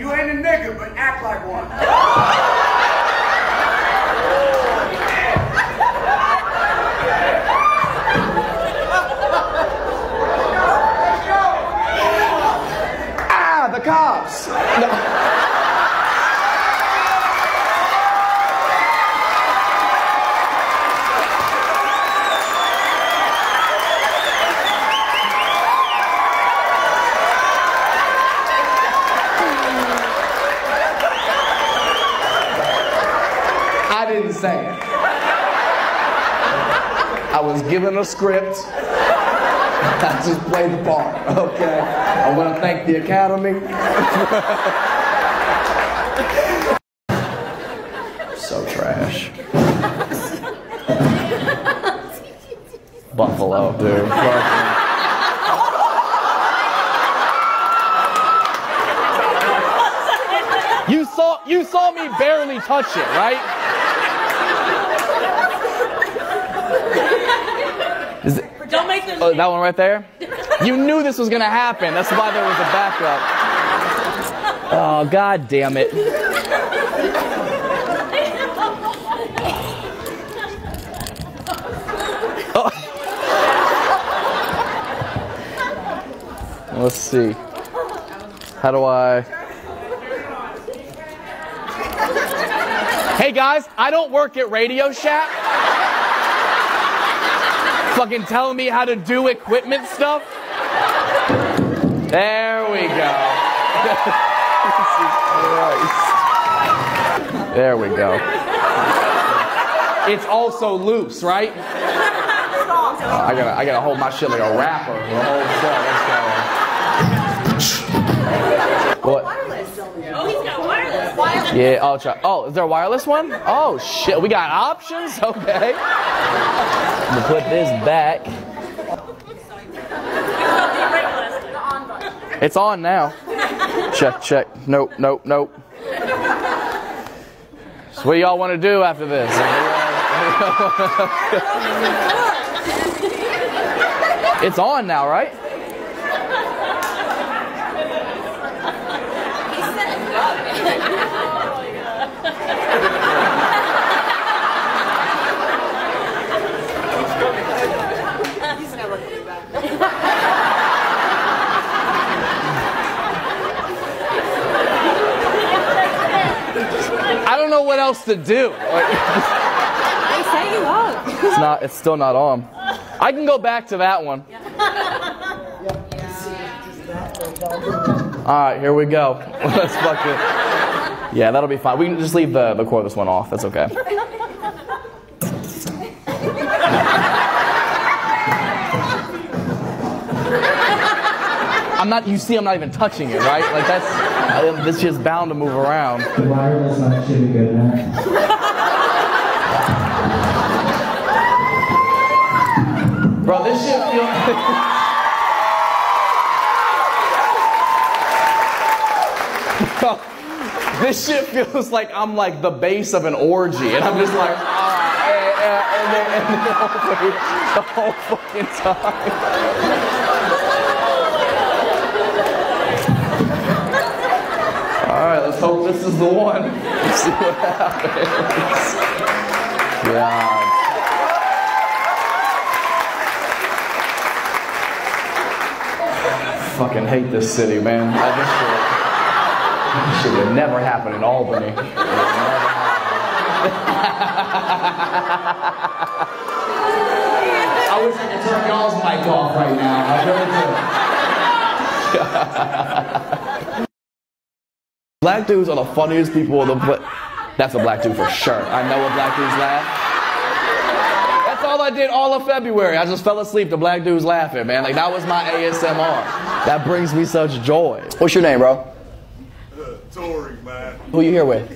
You ain't a nigga, but act like one. Cops. No. I didn't say it. I was given a script. I just played the part, okay? I want to thank the Academy. So trash. Buffalo, dude. You saw, you saw me barely touch it, right? Don't make them. Oh, that one right there? You knew this was gonna happen. That's why there was a backup. Oh, God damn it. Oh. Let's see. How do I... Hey guys, I don't work at Radio Shack. Fucking telling me how to do equipment stuff. There we go. Jesus Christ. There we go. it's also loose, right? Uh, I gotta, I gotta hold my shit like a rapper. The whole show. What? Oh, he's got wireless. Wireless. Yeah. I'll try. Oh, is there a wireless one? Oh shit, we got options. Okay. I'm gonna put this back. It's on now. Check, check. Nope, nope, nope. So what y'all want to do after this? It's on now, right? I don't know what else to do. It's not. It's still not on. I can go back to that one. Yeah. Yeah. All right, here we go. Let's fuck it. Yeah, that'll be fine. We can just leave the the core of this one off. That's okay. I'm not. You see, I'm not even touching it, right? Like that's. I, this shit's bound to move around. The wireless not should be good enough. Bro, this shit feels... Bro, this shit feels like I'm like the base of an orgy, and I'm just like, ah, and, and, and, and, and the whole fucking time. All right, let's hope this is the one. Let's see what happens. Yeah. I fucking hate this city, man. Like, this shit, this shit would never happen in Albany. It would never happen. I wish I could turn y'all's mic off right now. I really do. Black dudes are the funniest people in the place. That's a black dude for sure. I know what black dudes laugh. All I did all of February, I just fell asleep to black dudes laughing, man. Like, that was my A S M R. That brings me such joy. What's your name, bro? Uh, Tory, man. Who you here with?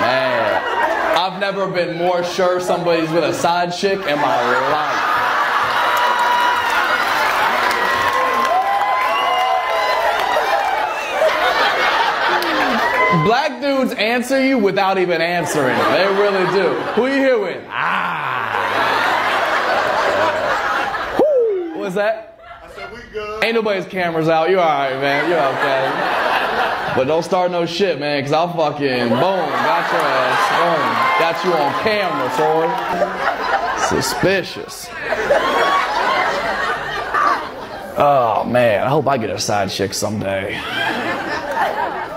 Man, I've never been more sure somebody's with a side chick in my life. Black dudes answer you without even answering. They really do. Who you here with? Ah. Woo. What's that? I said we good. Ain't nobody's cameras out. You all right, man. You okay. But don't start no shit, man, because I'll fucking boom. Got your ass. Boom. Got you on camera, Tori. Suspicious. Oh, man. I hope I get a side chick someday.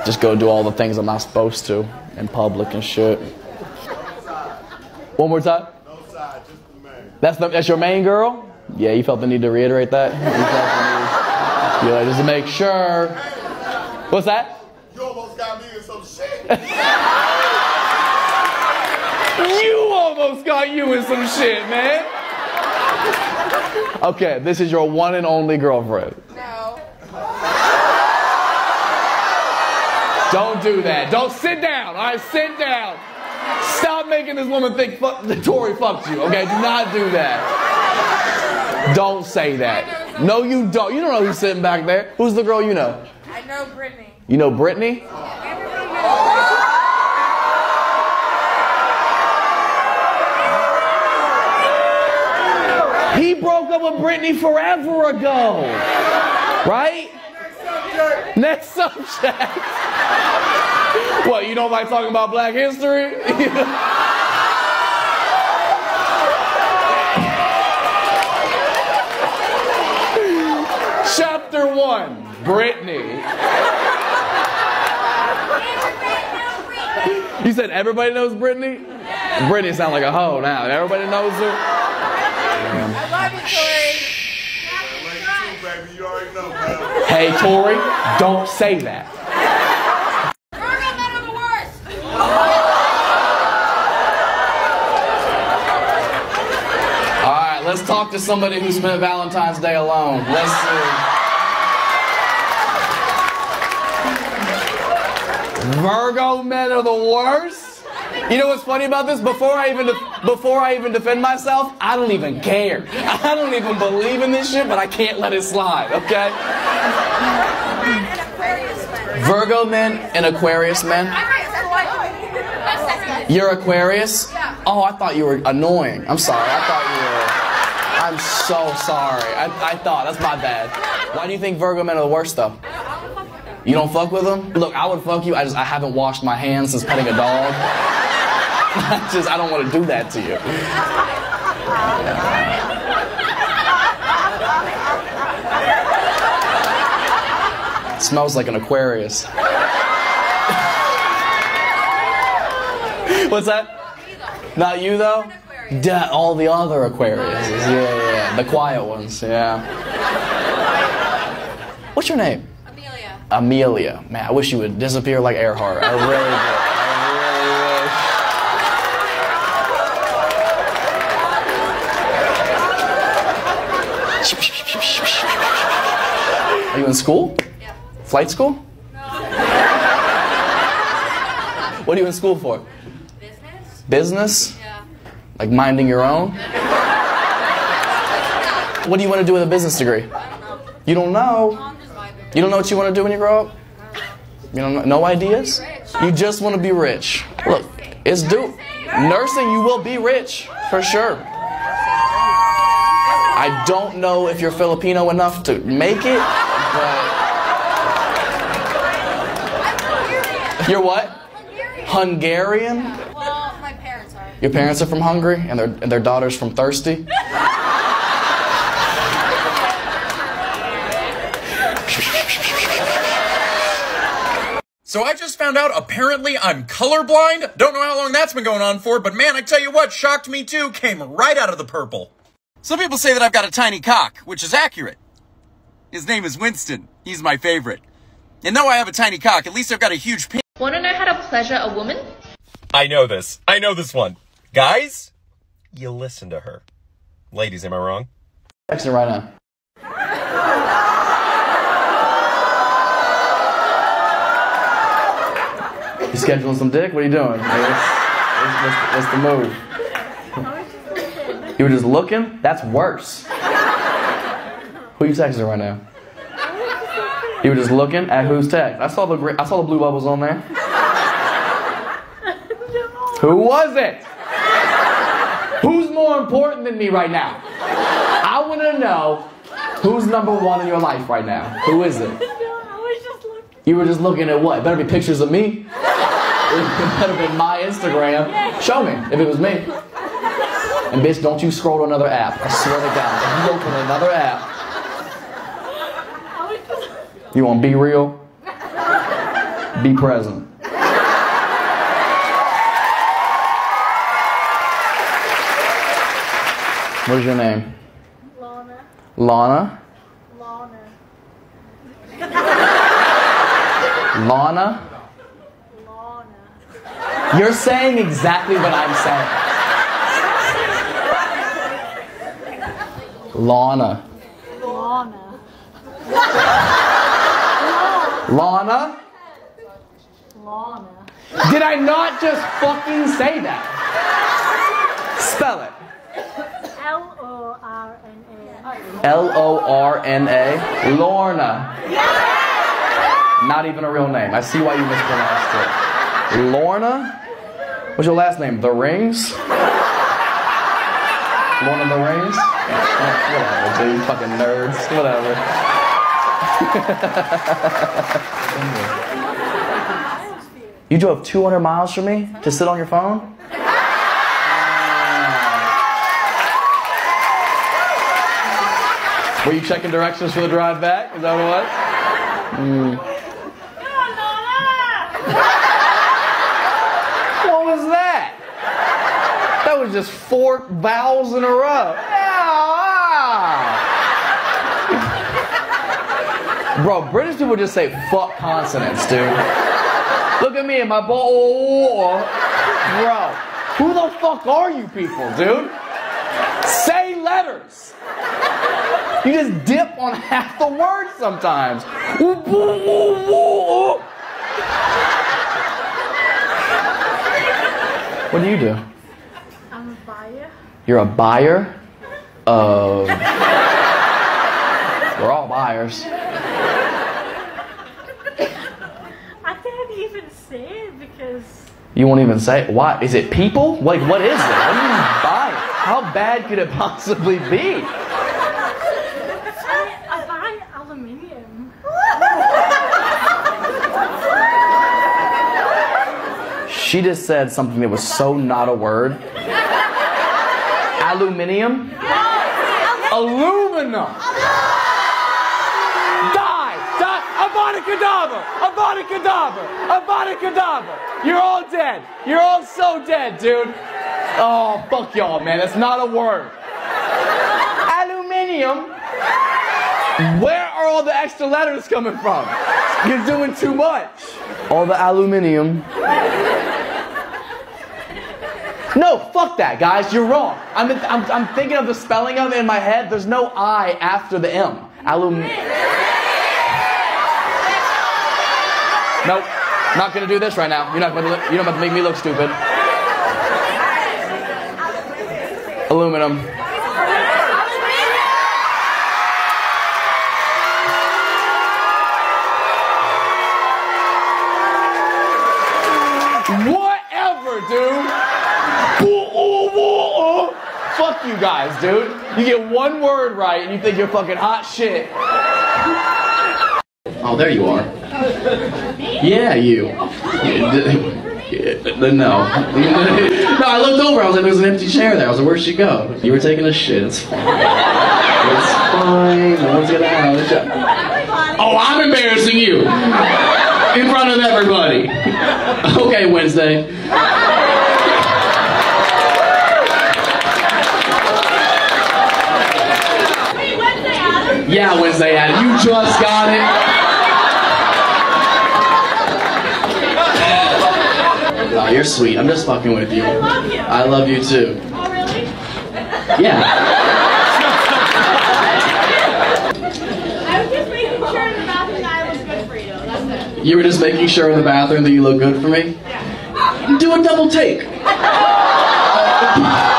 Just go do all the things I'm not supposed to in public and shit. One more time? No side, just the main. That's, the, that's your main girl? Yeah, you felt the need to reiterate that? You like, just to make sure. What's that? You almost got me in some shit. You almost got you in some shit, man. Okay, this is your one and only girlfriend. No. Don't do that. Don't sit down. All right, sit down. Stop making this woman think fuck, Tory fucked you, okay? Do not do that. Don't say that. No, you don't. You don't know who's sitting back there. Who's the girl you know? I know Brittany. You know Brittany? Everybody knows. He broke up with Brittany forever ago, right? Next subject. What, you don't like talking about black history? Chapter one, Brittany. You said everybody knows Brittany? Yeah. Brittany sounds like a hoe now. Everybody knows her. I love you, Tori. Hey, Tori, don't say that. Virgo men are the worst. All right, let's talk to somebody who spent Valentine's Day alone. Let's see. Virgo men are the worst? You know what's funny about this? Before I even before I even defend myself, I don't even care. I don't even believe in this shit, but I can't let it slide, okay? Virgo men and Aquarius men. You're Aquarius? Oh, I thought you were annoying. I'm sorry. I thought you were. I'm so sorry. I, I thought. That's my bad. Why do you think Virgo men are the worst, though? You don't fuck with them? Look, I would fuck you. I just I haven't washed my hands since petting a dog. I just, I don't want to do that to you. It smells like an Aquarius. What's that? Not you though? Not you though? Duh, all the other Aquariuses. Yeah, yeah, yeah. The quiet ones, yeah. What's your name? Amelia. Amelia. Man, I wish you would disappear like Earhart. I really do. Are you in school? Yeah. Flight school? No. What are you in school for? Business. Business? Yeah. Like minding your own? What do you want to do with a business degree? I don't know. You don't know? No, I'm just vibing. You don't know what you want to do when you grow up? No. You don't know? No ideas? You just want to be rich. Look, it's due. Nursing, you will be rich, for sure. I don't know if you're Filipino enough to make it. But you're what? Hungarian. Hungarian? Yeah. Well, my parents are. Your parents are from Hungary, and their and their daughter's from Thirsty. So I just found out apparently I'm colorblind. Don't know how long that's been going on for, but man, I tell you what, shocked me too. Came right out of the purple. Some people say that I've got a tiny cock, which is accurate. His name is Winston. He's my favorite. And though I have a tiny cock, at least I've got a huge penis. Want to know how to pleasure a woman? I know this. I know this one. Guys, you listen to her. Ladies, am I wrong? Texting right now. You scheduling some dick? What are you doing? What's the move? You were just looking? That's worse. Who are you texting right now? You were just looking at whose text. I saw the I saw the blue bubbles on there. Who was it? Who's more important than me right now? I want to know who's number one in your life right now. Who is it? You were just looking at what? It better be pictures of me. It better be my Instagram. Show me if it was me. And bitch, don't you scroll to another app. I swear to God, if you open another app. You want to be real? Be present. What is your name? Lana. Lana? Lana. Lana? Lana. You're saying exactly what I'm saying. Lana. Lana. Lana. Lana? Lana. Did I not just fucking say that? Spell it. L O R N A. L O R N A. Lorna. Yeah. Not even a real name. I see why you mispronounced it. Lorna? What's your last name? The Rings? Lorna the Rings? Whatever, dude. You fucking nerds. Whatever. You drove two hundred miles from me to sit on your phone? Were you checking directions for the drive back? Is that what it was? Mm. What was that? That was just four vowels in a row. Bro, British people just say fuck consonants, dude. Look at me and my ball. Bro, who the fuck are you people, dude? Say letters. You just dip on half the word sometimes. What do you do? I'm a buyer. You're a buyer? Of... We're all buyers. I can't even say it because... You won't even say it? Why? Is it people? Like, what is it? What do you mean buy? How bad could it possibly be? She just said something that was so not a word. Aluminium? Yes. Aluminum! Die! Die! Abracadabra! Abracadabra! Abracadabra! You're all dead! You're all so dead, dude! Oh, fuck y'all, man. That's not a word. Aluminium? Where are all the extra letters coming from? You're doing too much. All the aluminium. No, fuck that, guys. You're wrong. I'm, I'm, I'm thinking of the spelling of it in my head. There's no I after the M. Alum. Nope. Not gonna do this right now. You're not gonna. Look, you're not gonna make me look stupid. Aluminum. Whatever, dude. Fuck you guys, dude. You get one word right and you think you're fucking hot shit. Oh, there you are. Yeah, you. No. No, I looked over. I was like, there's an empty chair there. I was like, where'd she go? You were taking a shit. It's fine. It's fine. No one's gonna have a job. Oh, I'm embarrassing you. In front of everybody. Okay, Wednesday. Yeah, Wednesday had it. You just got it. Oh, you're sweet. I'm just fucking with you. I love you. I love you too. Oh, really? Yeah. I was just making sure in the bathroom that I look good for you. That's it. You were just making sure in the bathroom that you look good for me? Yeah. Do a double take. uh,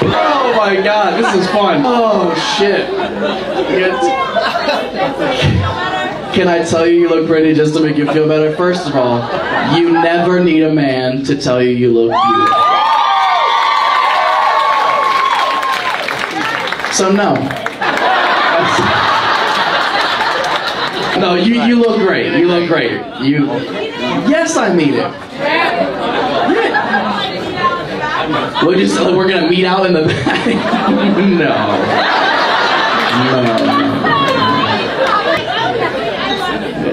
Oh my god, this is fun. Oh shit. Can I tell you you look pretty just to make you feel better? First of all, you never need a man to tell you you look beautiful. So no. No, you, you look great. You look great. You. Yes, I mean it. Yeah. We're just we're gonna meet out in the back. No. No.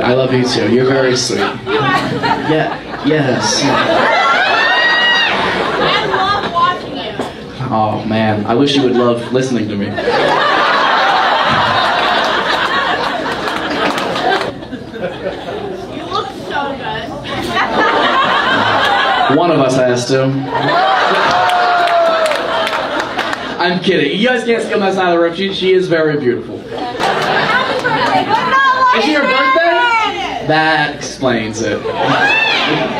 I love you too. You're very sweet. Yeah. Yes. I love watching you. Oh man, I wish you would love listening to me. One of us has to. I'm kidding. You guys can't see on that side of the room. She, she is very beautiful. Is she your birthday? That explains it.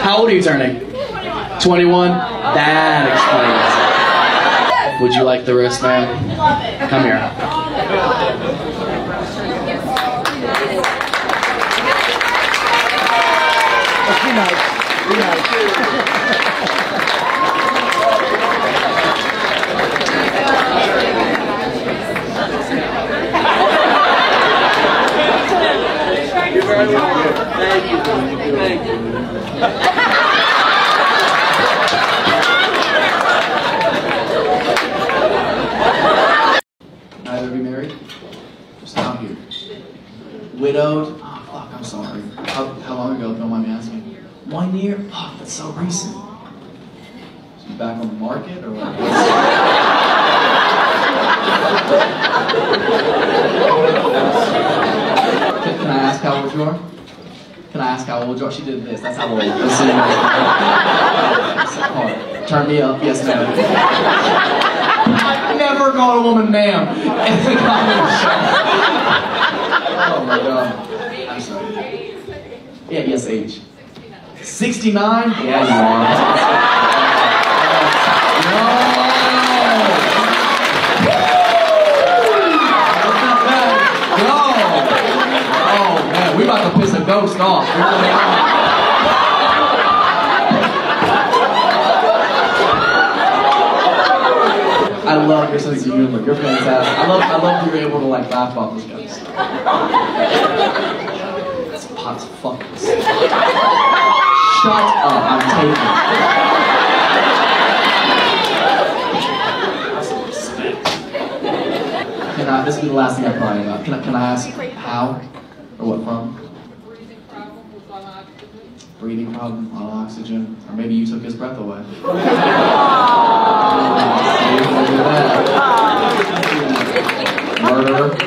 How old are you turning? twenty-one? That explains it. Would you like the wristband? Come here. Thank you. Thank you. One year? Fuck, that's so recent. Is he back on the market or what? Can I ask how old you are? Can I ask how old you are? She did this, that's how old. Oh, turn me up, yes, ma'am. I've never called a woman ma'am. Oh my god. I'm sorry. Yeah, yes, age. sixty-nine? Yeah, you are. No! Oh, man, we about to piss a ghost off. Really I love your sense of humor. You're fantastic. I love, I love you were able to like laugh off this ghost. That's pot's fuckers. Shut up, I'm taking it. Can I, this will be the last thing I probably know. Can I, can I ask how? Or what from? Breathing problem with low oxygen. Breathing problem, low oxygen. Or maybe you took his breath away. Murderer.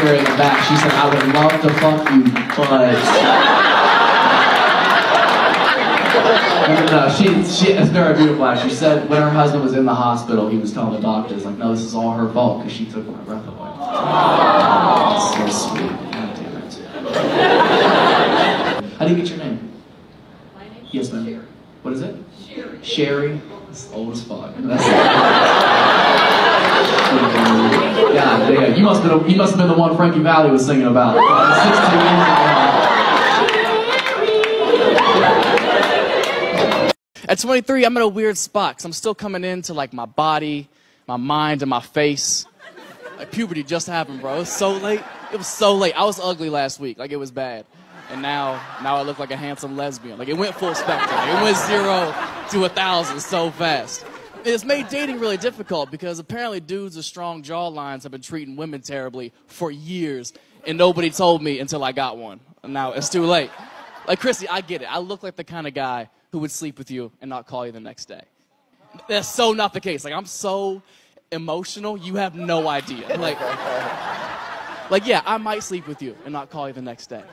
In the back, she said, I would love to fuck you, but... No, she, she, it's very beautiful, actually. She said when her husband was in the hospital, he was telling the doctors, like, no, this is all her fault, because she took my breath away. Oh, that's so sweet. God damn it. How do you get your name? My name is yes, ma'am. Sherry. What is it? Sherry. Sherry? That's old as fuck. That's God damn, you must have been, been the one Frankie Valli was singing about. sixteen years ago. At twenty-three, I'm in a weird spot, because I'm still coming into like my body, my mind, and my face. Like puberty just happened, bro. It was so late. It was so late. I was ugly last week. Like it was bad. And now, now I look like a handsome lesbian. Like it went full spectrum. It went zero to a thousand so fast. It's made dating really difficult because apparently dudes with strong jawlines have been treating women terribly for years, and nobody told me until I got one. Now it's too late. Like, Chrissy, I get it. I look like the kind of guy who would sleep with you and not call you the next day. That's so not the case. Like, I'm so emotional, you have no idea. Like, like yeah, I might sleep with you and not call you the next day.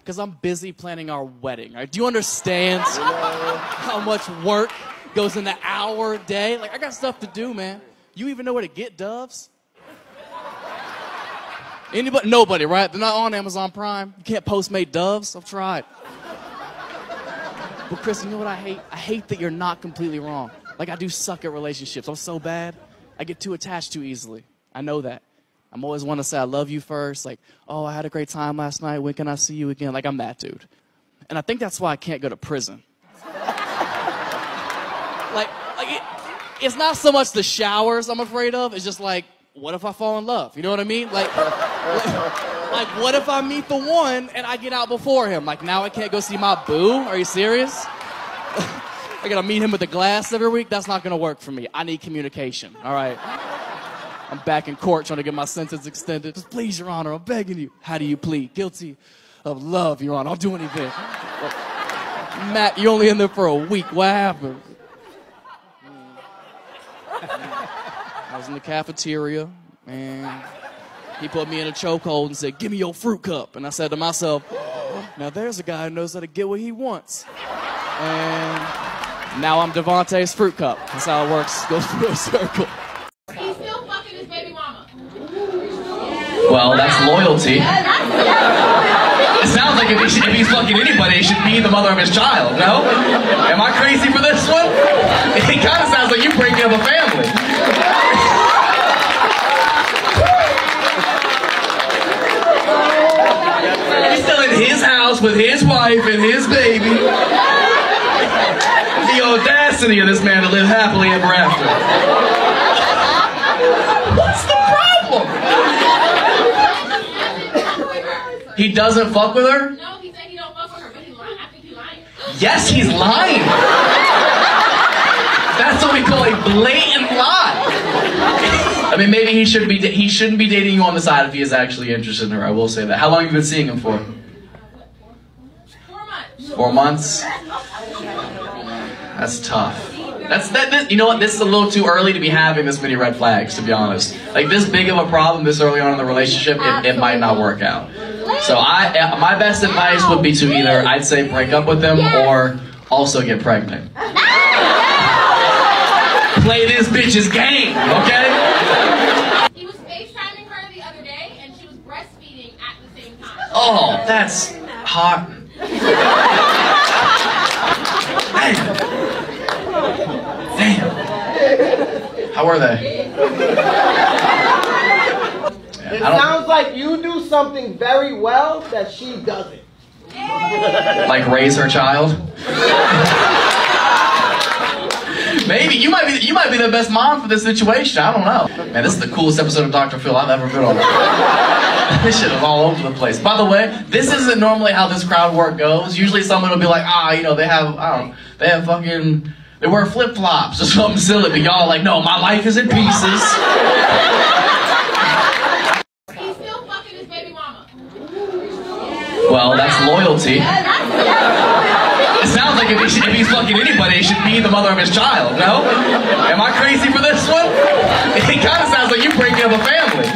Because I'm busy planning our wedding, right? Do you understand how much work goes in an hour a day? Like, I got stuff to do, man. You even know where to get doves? Anybody? Nobody, right? They're not on Amazon Prime. You can't Postmate doves. I've tried. But Chris, you know what I hate? I hate that you're not completely wrong. Like, I do suck at relationships. I'm so bad. I get too attached too easily. I know that. I'm always wanting to say I love you first. Like, oh, I had a great time last night. When can I see you again? Like, I'm that dude. And I think that's why I can't go to prison. Like, like it, it's not so much the showers I'm afraid of. It's just like, what if I fall in love? You know what I mean? Like, like, like, what if I meet the one and I get out before him? Like, now I can't go see my boo? Are you serious? I gotta meet him with a glass every week? That's not gonna work for me. I need communication, all right? I'm back in court trying to get my sentence extended. Just please, Your Honor, I'm begging you. How do you plead? Guilty of love, Your Honor. I'll do anything. Like, Matt, you're only in there for a week. What happened? I was in the cafeteria, and he put me in a chokehold and said, give me your fruit cup. And I said to myself, now there's a guy who knows how to get what he wants. And now I'm Devontae's fruit cup. That's how it works. Goes through a circle. He's still fucking his baby mama. Well, that's loyalty. It sounds like if, he should, if he's fucking anybody, it should be the mother of his child, no? Am I crazy for this one? It kind of sounds like you're breaking up a family. He's still in his house with his wife and his baby. The audacity of this man to live happily ever after. What's the problem? her. He doesn't fuck with her? No, he said he don't fuck with her, but he's lying. I think he's lying. Yes, he's lying. That's what we call a blatant lie. I mean, maybe he shouldn't be he shouldn't be dating you on the side if he is actually interested in her. I will say that. How long have you been seeing him for? Four months. Four months? That's tough. That's that. This, you know what? This is a little too early to be having this many red flags, to be honest. Like this big of a problem this early on in the relationship, it, it might not work out. So I, my best advice would be to either I'd say break up with them or also get pregnant. Play this bitch's game, okay? He was FaceTiming her the other day, and she was breastfeeding at the same time. Oh, that's hot. Damn. Damn. How are they? Yeah, it sounds like you do something very well that she doesn't. Like raise her child? Maybe. You might be you might be the best mom for this situation. I don't know. Man, this is the coolest episode of Doctor Phil I've ever been on. This shit is all over the place. By the way, this isn't normally how this crowd work goes. Usually someone will be like, ah, you know, they have I don't know, they have fucking They wear flip-flops or something silly, but y'all like, no, my life is in pieces. He's still fucking his baby mama. Well, that's loyalty. It sounds like if, he should, if he's fucking anybody, it should be the mother of his child, no? Am I crazy for this one? It kind of sounds like you're breaking up a family.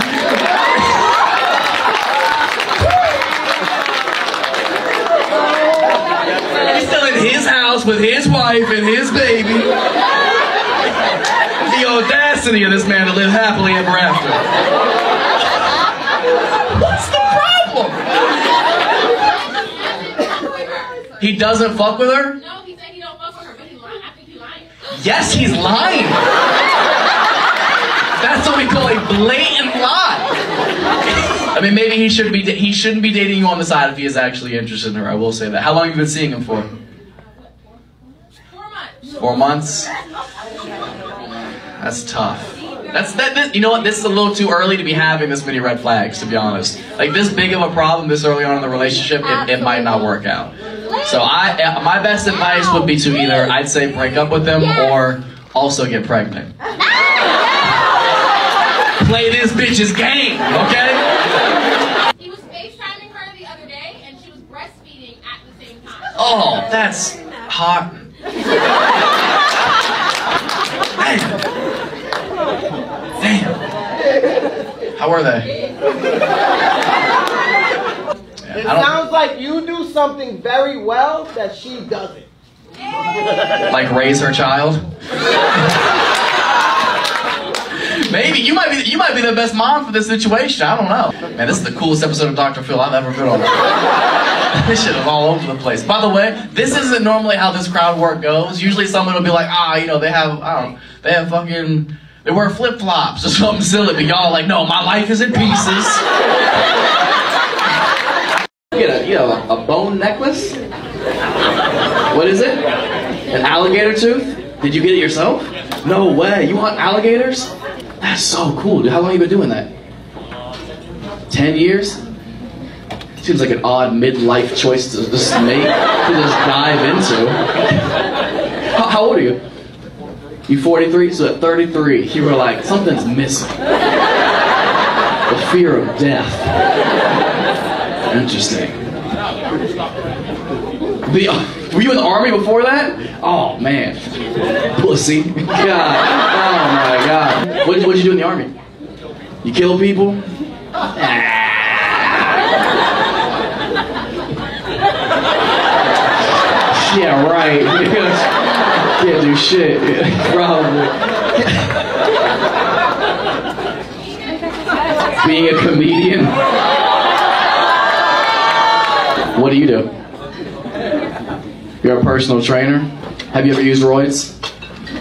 His house with his wife and his baby. The audacity of this man to live happily ever after. What's the problem? He doesn't fuck with her? No, he said he don't fuck with her, but he's lying. I think he's lying. Yes, he's lying. That's what we call a blatant lie. I mean, maybe he shouldn't be he shouldn't be dating you on the side if he is actually interested in her. I will say that. How long have you been seeing him for? Four months? That's tough. That's that. This, you know what? This is a little too early to be having this many red flags, to be honest. Like this big of a problem this early on in the relationship, it, it might not work out. So I, my best advice would be to either I'd say break up with them or also get pregnant. Play this bitch's game, okay? He was FaceTiming her the other day, and she was breastfeeding at the same time. Oh, that's hot. Damn. Damn. How are they? Yeah, it sounds like you do something very well that she doesn't. Like raise her child? Maybe. You might be you might be the best mom for this situation. I don't know. Man, this is the coolest episode of Doctor Phil I've ever been on. This shit is all over the place. By the way, this isn't normally how this crowd work goes. Usually someone will be like, ah, you know, they have, I don't know, they have fucking, they wear flip-flops or something silly, but y'all like, no, my life is in pieces. You get a, you know, a bone necklace? What is it? An alligator tooth? Did you get it yourself? No way. You want alligators? That's so cool. How long have you been doing that? Ten years? Seems like an odd midlife choice to just make, to just dive into. How, how old are you? You forty-three? So at thirty-three, you were like, something's missing. The fear of death. Interesting. The, uh, were you in the army before that? Oh, man. Pussy. God. Oh, my God. What did, what did you do in the army? You kill people? Ah. Yeah, right. Can't do shit. Yeah, probably. Being a comedian. What do you do? You're a personal trainer? Have you ever used roids? You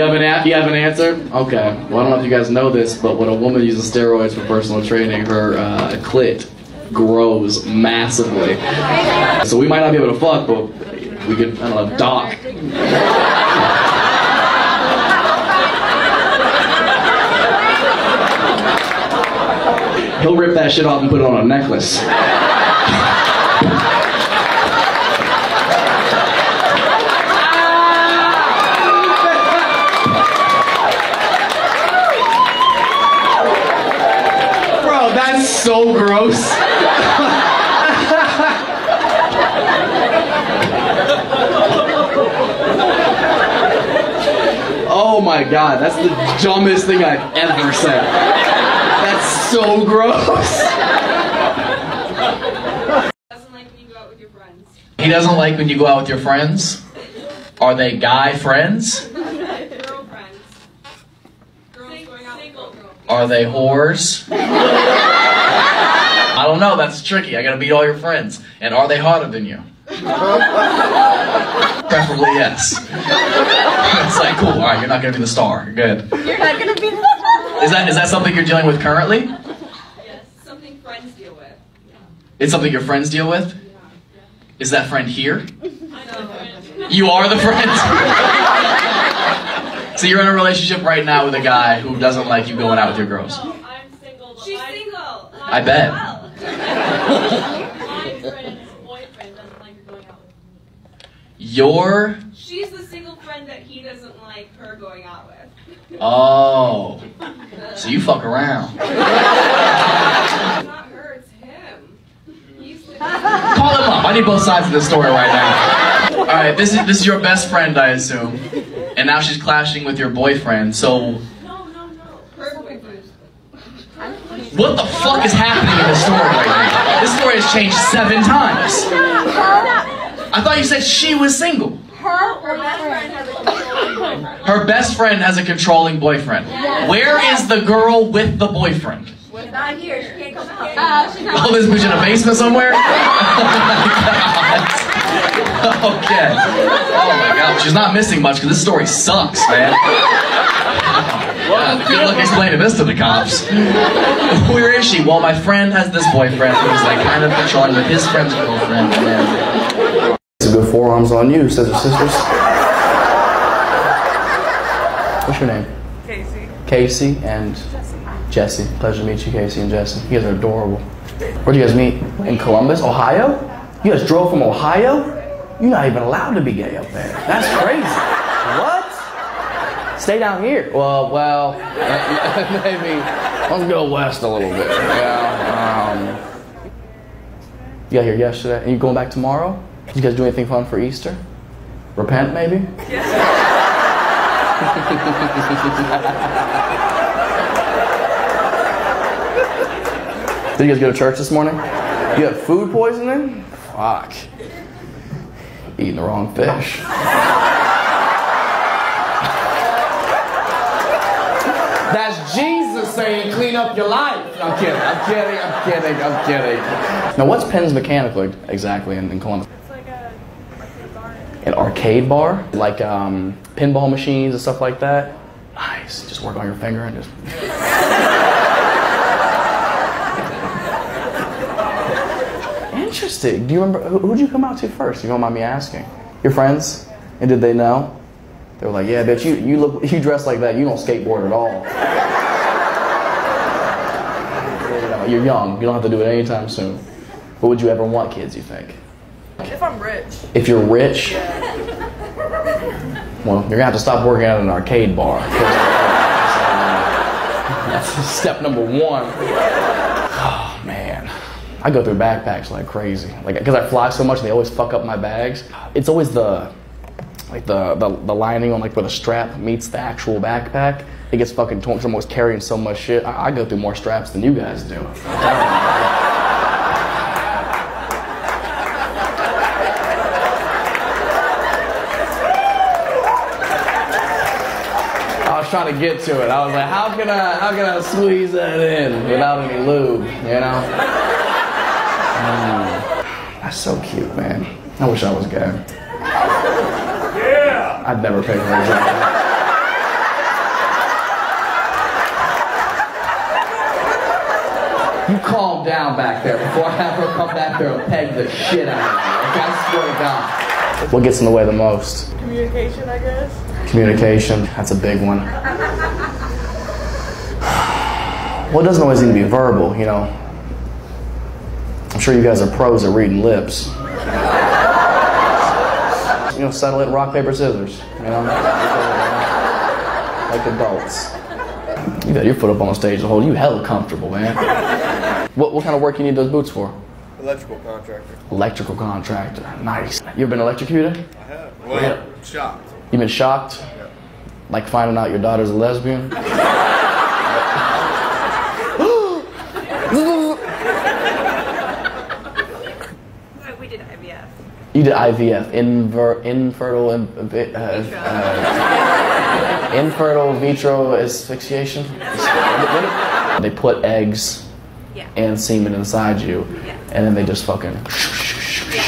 have an a- you have an answer? Okay. Well, I don't know if you guys know this, but when a woman uses steroids for personal training, her uh, clit grows massively. So we might not be able to fuck, but we could, I don't know, dock. he'll rip that shit off and put it on a necklace. Bro, that's so gross. Oh my God, that's the dumbest thing I've ever said. That's so gross. He doesn't like when you go out with your friends. He doesn't like when you go out with your friends? Are they guy friends? Girl friends. Girls going out with girls. Are they whores? I don't know, that's tricky. I gotta beat all your friends. And are they hotter than you? Preferably yes. It's like, cool, alright, you're not gonna be the star, you're good. You're not gonna be the star. Is that, is that something you're dealing with currently? Yes, something friends deal with. Yeah. It's something your friends deal with? Yeah. Yeah. Is that friend here? I know. You are the friend? So you're in a relationship right now with a guy who doesn't like you going out with your girls? No, I'm single. She's I'm, single. I bet. Well. Your? She's the single friend that he doesn't like her going out with. Oh. So you fuck around. It's not her, it's him. He's the Call him up. I need both sides of this story right now. All right, this is this is your best friend, I assume. And now she's clashing with your boyfriend, so... No, no, no. Her boyfriend. What the fuck is happening in this story right now? This story has changed seven times. I thought you said she was single. Her, her best friend has a controlling boyfriend. Her best friend has a controlling boyfriend. Yes. Where yes. is the girl with the boyfriend? She's not here. She can't come out. Uh, she's not oh, this bitch in a basement somewhere? Oh my God. Okay. Oh my God. She's not missing much because this story sucks, man. Uh, good luck explaining this to the cops. Where is she? Well, my friend has this boyfriend who's like kind of controlling with his friend's girlfriend. And good forearms on you, says her sisters. What's your name? Casey. Casey and Jesse. Pleasure to meet you, Casey and Jesse. You guys are adorable. Where'd you guys meet? In Columbus, Ohio? You guys drove from Ohio? You're not even allowed to be gay up there. That's crazy. What? Stay down here. Well, well, maybe. Let's go west a little bit. Yeah. Um, you got here yesterday. Are you going back tomorrow? You guys do anything fun for Easter? Repent, maybe? Yeah. Did you guys go to church this morning? You had food poisoning? Fuck. Eating the wrong fish. That's Jesus saying, clean up your life. I'm kidding, I'm kidding, I'm kidding, I'm kidding. Now, what's Penn's Mechanical exactly in, in Columbus? An arcade bar, like um, pinball machines and stuff like that. Nice, just work on your finger and just... Interesting, do you remember, who who'd you come out to first, if you don't mind me asking? Your friends? And did they know? They were like, yeah, bitch, you, you, look, you dress like that, you don't skateboard at all. You're young, you don't have to do it anytime soon. But would you ever want kids, you think? If I'm rich. If you're rich? Well, you're going to have to stop working at an arcade bar. That's step number one. Oh, man. I go through backpacks like crazy. Like, because I fly so much, they always fuck up my bags. It's always the, like, the, the, the lining on, like, where the strap meets the actual backpack. It gets fucking torn. I'm always carrying so much shit. I, I go through more straps than you guys do. Trying to get to it. I was like, how can I, how can I squeeze that in without any lube, you know? Um, that's so cute, man. I wish I was gay. Yeah! I'd never pick one of those. You calm down back there before I have her come back there and peg the shit out of you. Like, I swear to God. What gets in the way the most? Communication, I guess. Communication, that's a big one. Well, it doesn't always need to be verbal, you know. I'm sure you guys are pros at reading lips. You know, settle it, rock, paper, scissors. You know? Like adults. You got your foot up on stage the whole, you hella comfortable, man. What, what kind of work you need those boots for? Electrical contractor. Electrical contractor, nice. You ever been electrocuted? I have. Well, yeah. Shocked. You been shocked? Yeah. Like finding out your daughter's a lesbian? You did I V F, Inver, infertile, in, uh, uh, infertile vitro asphyxiation. They put eggs yeah. and semen inside you, yeah. and then they just fucking. Yeah.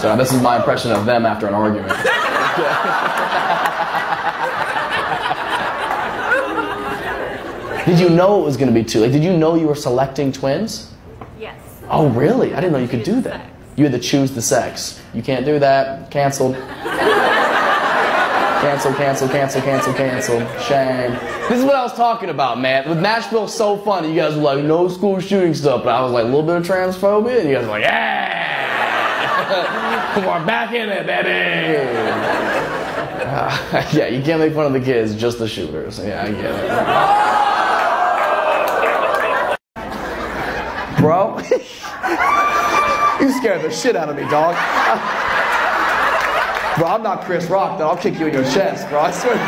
So this is my impression of them after an argument. Did you know it was going to be two? Like, did you know you were selecting twins? Yes. Oh, really? I didn't know you could do that. You had to choose the sex. You can't do that. Canceled. Cancel, cancel, cancel, cancel, cancel. Shame. This is what I was talking about, man. With Nashville, so funny. You guys were like, no school shooting stuff. But I was like, a little bit of transphobia. And you guys were like, yeah! We're back in it, baby! Uh, yeah, you can't make fun of the kids, just the shooters. Yeah, I get it. Bro, you scared the shit out of me, dog. Bro, I'm not Chris Rock, though. I'll kick you in your chest, bro. I swear to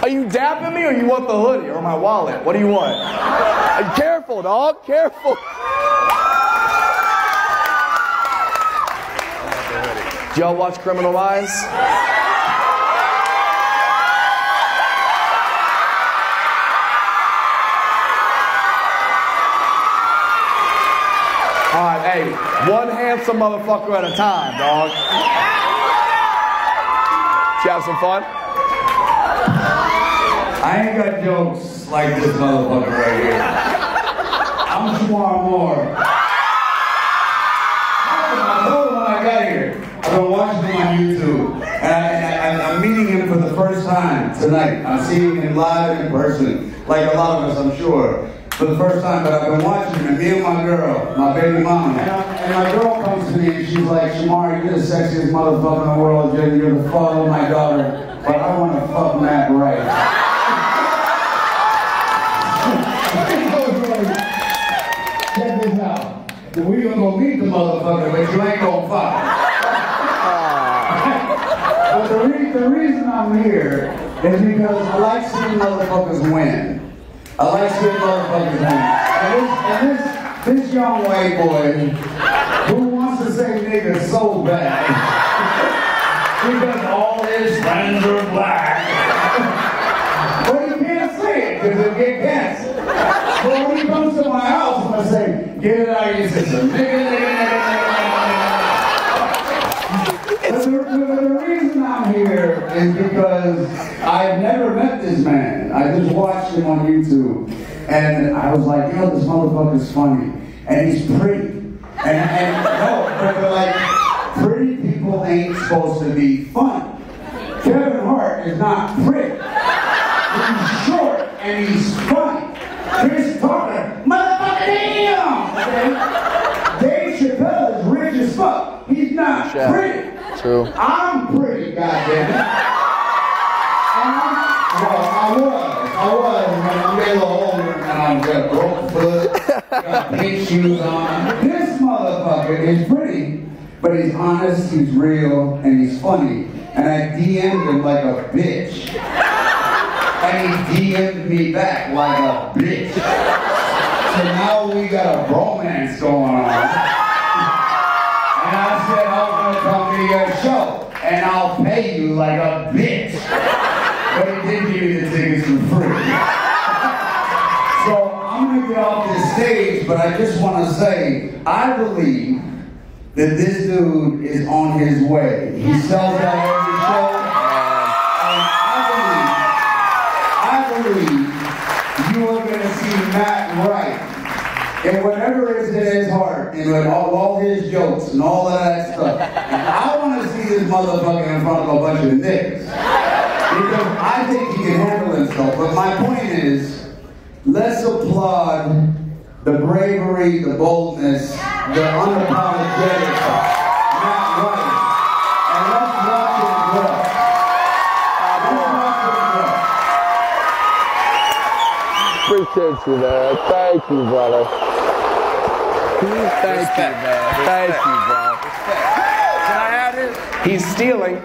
God. Are you dapping me or you want the hoodie or my wallet? What do you want? Hey, careful, dog. Careful. Do y'all watch Criminal Minds? Alright, hey, one handsome motherfucker at a time, dog. Did you have some fun? I ain't got jokes like this motherfucker right here. I'm Shamari Moore. I told him when I got here. I've been watching him on YouTube. And I, I, I'm meeting him for the first time tonight. I'm seeing him live in person, like a lot of us, I'm sure. For the first time, but I've been watching and me and my girl, my baby mama, and, I, and my girl comes to me and she's like, Shamari, you're the sexiest motherfucker in the world, Jim. You're the father of my daughter, but I want to fuck Matt Wright. Check this out. We gonna go meet the motherfucker, but you ain't gonna fuck. But the, re the reason I'm here is because I like seeing motherfuckers win. I like seeing motherfuckers win. And this, and this, this young white boy who wants to say nigga so bad because all his friends are black. But he can't say it because it'll get canceled. But when he comes to my house and I say, get it out of your system, nigga, nigga, nigga, nigga, nigga. The, the, the reason I'm here is because I've never met this man. I just watched him on YouTube, and I was like, yo, this motherfucker's funny, and he's pretty, and, and no, but like, pretty people ain't supposed to be fun. Kevin Hart is not pretty. He's short, and he's funny. Chris Tucker, motherfucker, damn! Okay? Dave Chappelle is rich as fuck. He's not Chef. Pretty. True. I'm pretty, goddammit. Well, I was, I was, when I'm a little older and I've got broke foot, got pink shoes on. This motherfucker is pretty, but he's honest, he's real, and he's funny. And I D M'd him like a bitch. And he D M'd me back like a bitch. So now we got a bromance going on. And I said, I'm gonna come to your show, and I'll pay you like a bitch. But he did give me the tickets for free. So I'm gonna get off this stage, but I just wanna say, I believe that this dude is on his way. He sells out every show. And I believe, I believe you are gonna see Matt Wright and whatever is in his heart, and like all, all his jokes and all of that stuff. And I want to see this motherfucker in front of a bunch of niggas. Because I think he can handle himself. But my point is, let's applaud the bravery, the boldness, the unapologetic Matt Rife. And let's watch him grow. Let's watch him grow. Appreciate you, man. Thank you, brother. Thank Respect. you, man. Thank Respect. you, bro. Can I add it? He's stealing.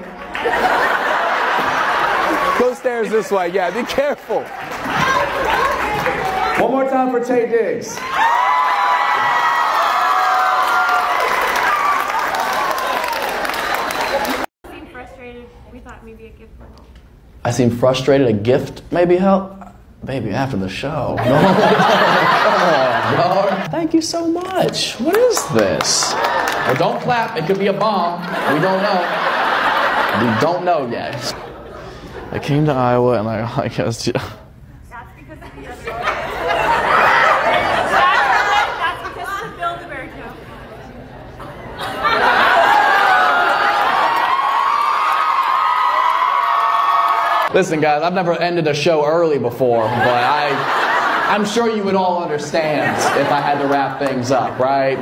Go stairs this way. Yeah, be careful. One more time for Taye Diggs. I seem frustrated. We thought maybe a gift would help. I seem frustrated. A gift maybe help? Baby, after the show. No. Oh, thank you so much. What is this? Well, don't clap. It could be a bomb. We don't know. We don't know yet. I came to Iowa and I, I guess, yeah. Listen, guys, I've never ended a show early before, but I, I'm sure you would all understand if I had to wrap things up, right?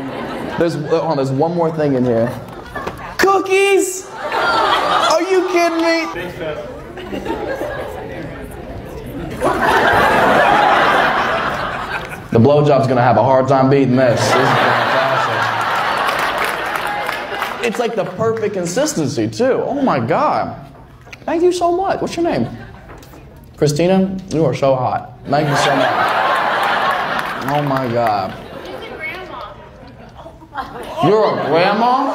There's, oh, there's one more thing in here. Cookies! Are you kidding me? The blowjob's gonna have a hard time beating this. This is fantastic. It's like the perfect consistency, too. Oh, my God. Thank you so much. What's your name? Christina, you are so hot. Thank you so much. Oh my God. You're a grandma?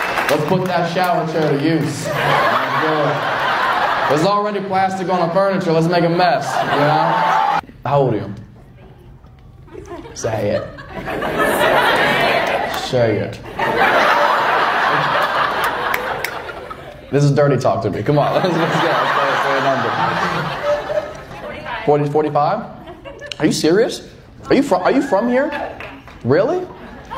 Yeah. Let's put that shower chair to use. There's already plastic on the furniture. Let's make a mess, you know? How old are you? Say it. Say it. This is dirty talk to me. Come on, let's, let's, let's, let's say a number. forty-five? Are you serious? Are you from? Are you from here? Really?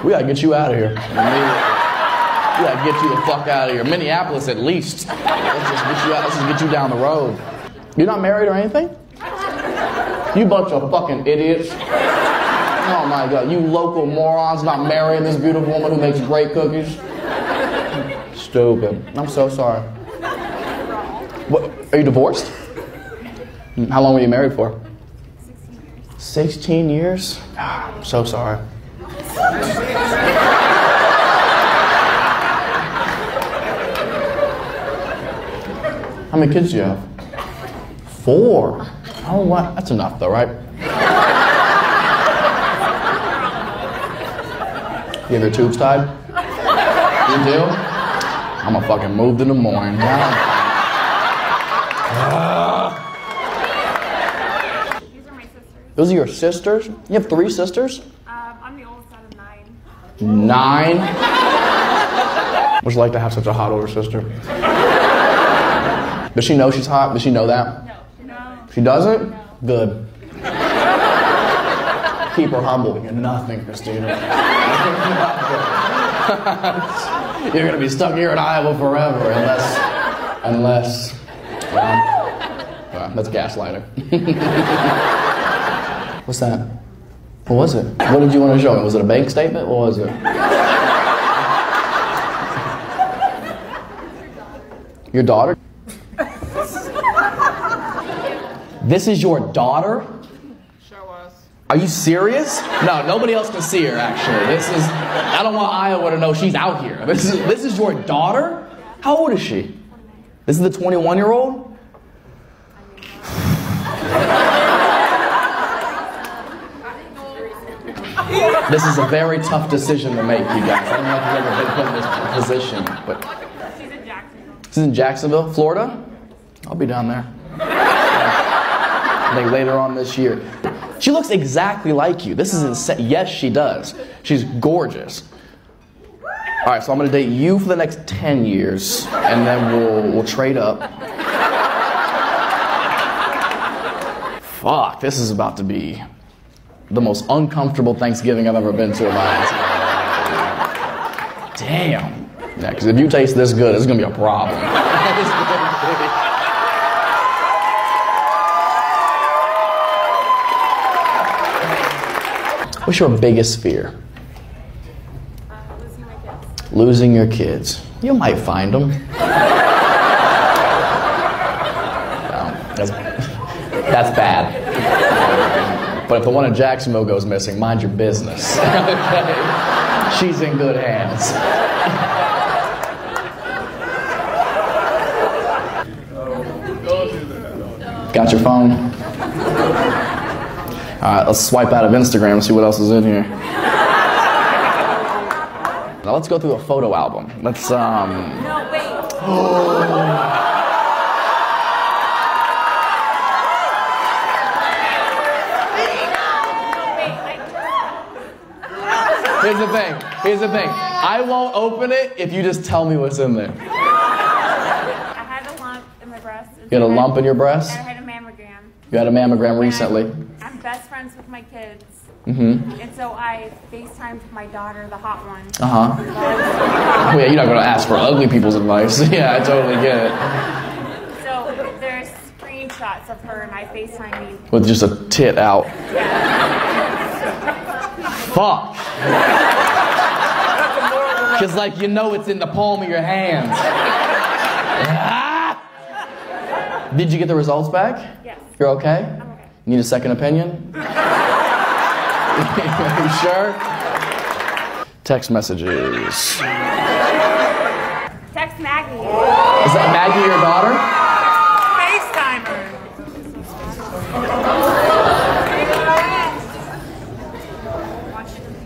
We gotta get you out of here. We gotta get you the fuck out of here. Minneapolis, at least. Let's just get you out. Let's just get you down the road. You're not married or anything? You bunch of fucking idiots. Oh my God, you local morons not marrying this beautiful woman who makes great cookies. Stupid. I'm so sorry. What, are you divorced? How long were you married for? sixteen years. sixteen years? God, I'm so sorry. How many kids do you have? Four. Oh, what? That's enough though, right? You have your tubes tied? You do? I'm gonna fucking move to Des Moines. Wow. These are my sisters. Those are your sisters? You have three sisters? Um, I'm the oldest out of nine. Nine? What's it like to have such a hot older sister? Does she know she's hot? Does she know that? No. No. She doesn't? No. Good. Keep her humble. You're nothing, Christina. You're gonna be stuck here in Iowa forever, unless, unless. Um, well, that's gaslighting. What's that? What was it? What did you want to show me? Was it a bank statement? What was it? Your daughter. This is your daughter? Are you serious? No, nobody else can see her, actually. This is, I don't want Iowa to know she's out here. This is, this is your daughter? How old is she? This is the twenty-one-year-old? This is a very tough decision to make, you guys. I don't know if you've ever been put in this position, but. She's in Jacksonville. She's in Jacksonville, Florida? I'll be down there. I think later on this year. She looks exactly like you. This is insane. Yes, she does. She's gorgeous. All right, so I'm gonna date you for the next ten years, and then we'll we'll trade up. fuck, this is about to be the most uncomfortable Thanksgiving I've ever been to in my life. Damn. Yeah, because if you taste this good, it's going to be a problem. What's your biggest fear? Uh, losing my kids. Losing your kids. You might find them. No, that's, that's bad. But if the one in Jacksonville goes missing, mind your business. Okay. She's in good hands. Got your phone? All right, let's swipe out of Instagram and see what else is in here. Now let's go through a photo album. Let's, um... No, wait. Oh. Here's the thing. Here's the thing. I won't open it if you just tell me what's in there. I had a lump in my breast. You had a lump in your breast? You had a mammogram recently. I'm best friends with my kids. Mm-hmm. And so I FaceTimed my daughter, the hot one. Uh-huh. So oh, yeah, you're not going to ask for ugly people's advice. Yeah, I totally get it. So there's screenshots of her and I FaceTimed me. With just a tit out. Yeah. Fuck. Because, like, you know it's in the palm of your hand. Ah! Did you get the results back? You're okay? I'm okay. Need a second opinion? Are you sure? Text messages. Text Maggie. Is that Maggie your daughter?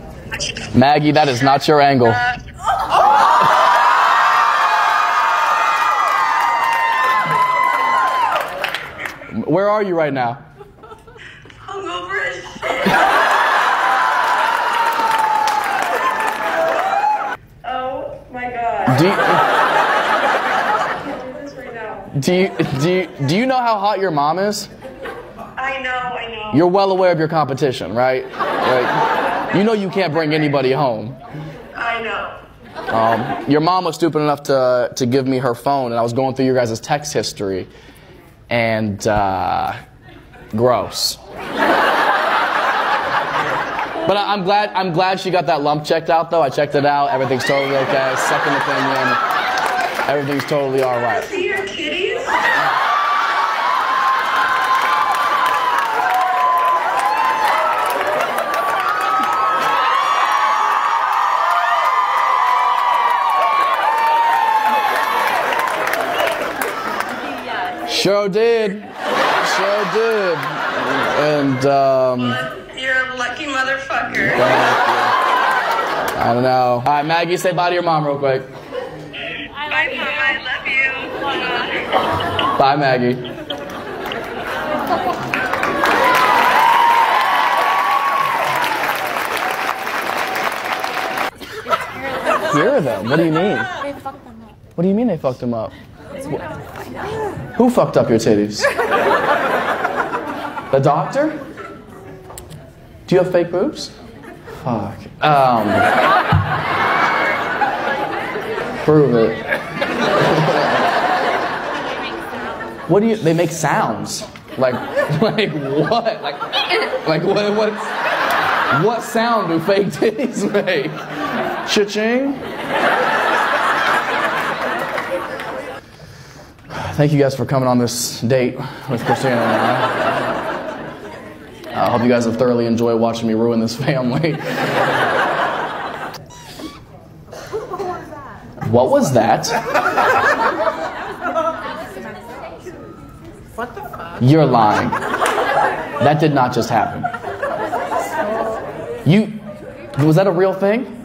FaceTimer. Maggie, that is not your angle. Uh, Where are you right now? Hungover as shit. Oh my god. Do you, do you do you do you know how hot your mom is? I know, I know. You're well aware of your competition, right? Like, you know you can't bring anybody home. I know. Um, your mom was stupid enough to to give me her phone, and I was going through your guys' text history. And, uh, gross. But I, I'm glad, I'm glad she got that lump checked out, though. I checked it out. Everything's totally okay. Second opinion. Everything's totally all right. See your kitties? Sure did. Sure did. And, um... You're a lucky motherfucker. I don't know. All right, Maggie, say bye to your mom real quick. Bye, Mom. I love you. Bye, Maggie. Hear them? What do you mean? They fucked them up. What do you mean they fucked them up? Who fucked up your titties? The doctor? Do you have fake boobs? Fuck. Um. Prove it. What do you? They make sounds. Like, like what? Like, like what? What? What sound do fake titties make? Cha-ching? Thank you guys for coming on this date with Christina and I. I hope you guys have thoroughly enjoyed watching me ruin this family. What was that? What the fuck? You're lying. That did not just happen. You, was that a real thing?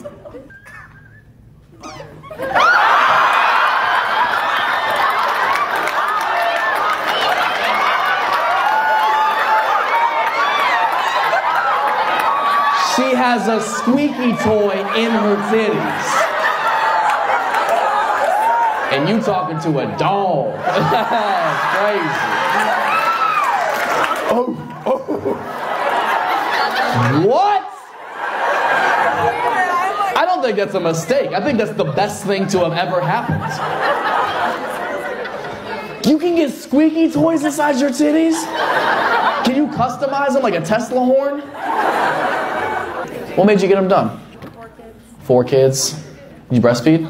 Has a squeaky toy in her titties. And you talking to a doll. That's crazy. Oh, oh, What? I don't think that's a mistake. I think that's the best thing to have ever happened. You can get squeaky toys inside your titties? Can you customize them like a Tesla horn? What made you get them done? Four kids. Four kids? Did you breastfeed?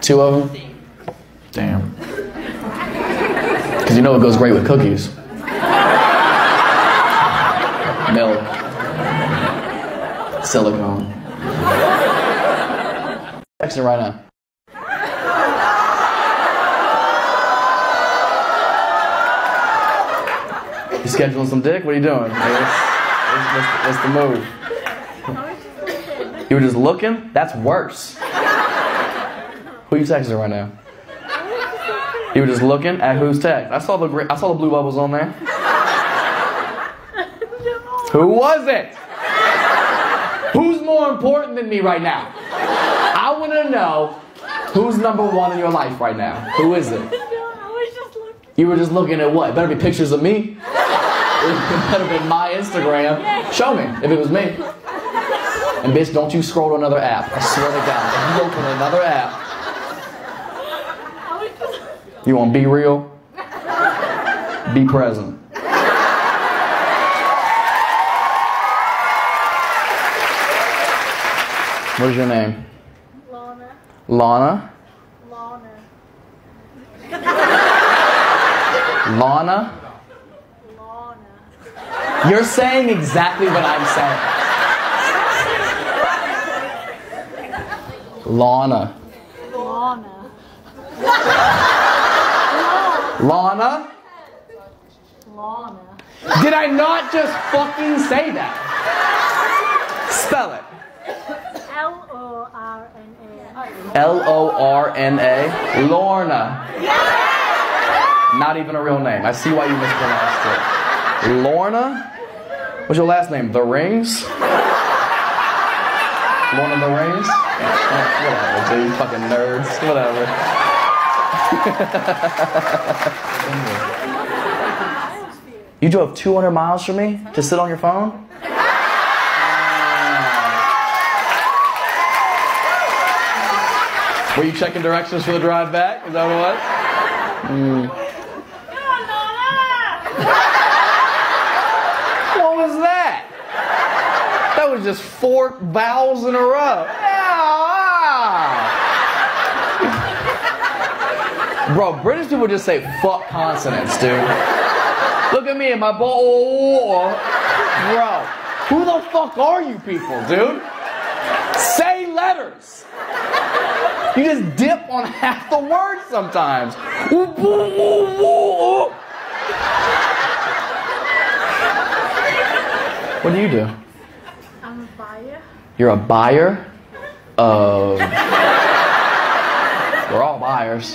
Two of them? Damn. Because you know it goes great with cookies. Milk. Silicone. Texting right now. You scheduling some dick? What are you doing? What's the move? You were just looking? That's worse. Who are you texting right now? You were just looking at whose text? I saw the I saw the blue bubbles on there. Who was it? Who's more important than me right now? I want to know who's number one in your life right now. Who is it? You were just looking at what? It better be pictures of me. It better be my Instagram. Show me if it was me. And bitch, don't you scroll to another app. I swear to God, if you open another app. You want to be real? Be present. What is your name? Lana. Lana? Lana. Lana? Lana. You're saying exactly what I'm saying. Lana. Lana. Lana? Lana. Did I not just fucking say that? Spell it. L O R N A. L O R N A. Lorna. Not even a real name. I see why you mispronounced it. Lorna? What's your last name? The Rings? Lorna the Rings? Whatever, dude. Fucking nerds. Whatever. You drove two hundred miles from me to sit on your phone? Were you checking directions for the drive back? Is that what it was? Mm. What was that? That was just four vowels in a row. Bro, British people just say fuck consonants, dude. Look at me and my ball. Bro, who the fuck are you people, dude? Say letters. You just dip on half the word sometimes. What do you do? I'm a buyer. You're a buyer? Of... We're all buyers.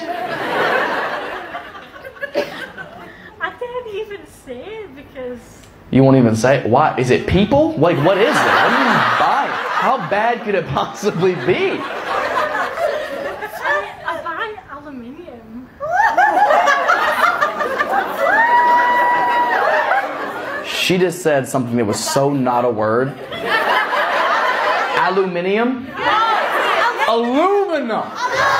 You won't even say it. Why? Is it people? Like, what is it? What do you buy? How bad could it possibly be? I, I buy aluminium. She just said something that was so not a word. Aluminium? No, it's aluminum. Aluminum.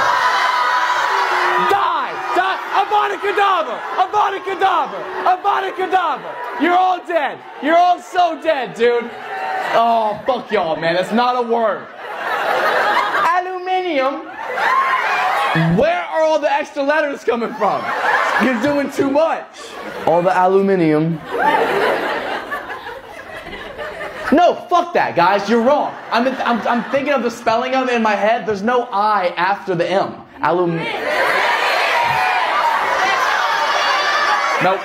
Abracadabra! Abracadabra! Abracadabra! You're all dead! You're all so dead, dude! Oh, fuck y'all, man. That's not a word. Aluminium? Where are all the extra letters coming from? You're doing too much. All the aluminium. No, fuck that, guys. You're wrong. I'm, I'm, I'm thinking of the spelling of it in my head. There's no I after the M. Aluminium. Nope,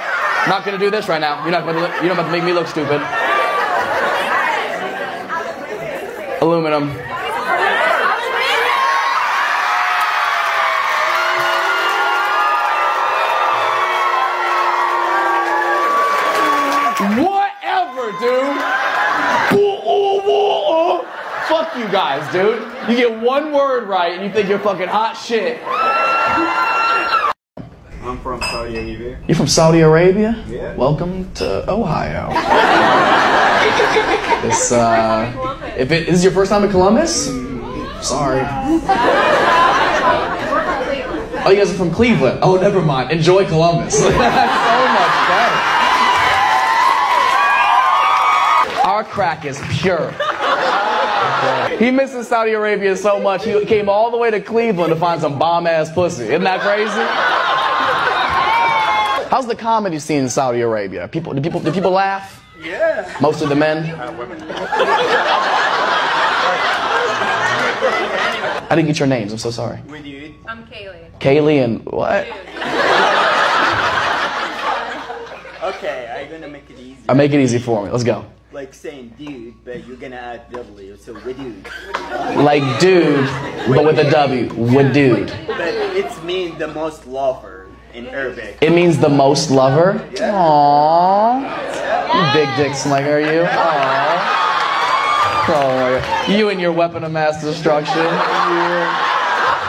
not gonna do this right now. You're not gonna look, you don't have to make me look stupid. Aluminum. Whatever, dude. Fuck you guys, dude. You get one word right and you think you're fucking hot shit. I'm from Saudi Arabia. You're from Saudi Arabia? Yeah. Welcome to Ohio. This, uh, if it is your first time in Columbus, sorry. Oh, you guys are from Cleveland. Oh, never mind. Enjoy Columbus. That's so much better. Our crack is pure. He misses Saudi Arabia so much, he came all the way to Cleveland to find some bomb-ass pussy. Isn't that crazy? How's the comedy scene in Saudi Arabia? People, do people, do people laugh? Yeah. Most of the men? Uh, women. I didn't get your names, I'm so sorry. With you? I'm Kaylee. Kaylee and what? Okay, I'm gonna make it easy. I'll make it easy for me, let's go. Like saying dude, but you're gonna add W, so Wadood. Like dude, but with a W, Wadood. But it's mean the most lover in Arabic. It means the most lover? Yeah. Aww. Yeah. You big dick slinger, you. Aww. Oh, you and your weapon of mass destruction.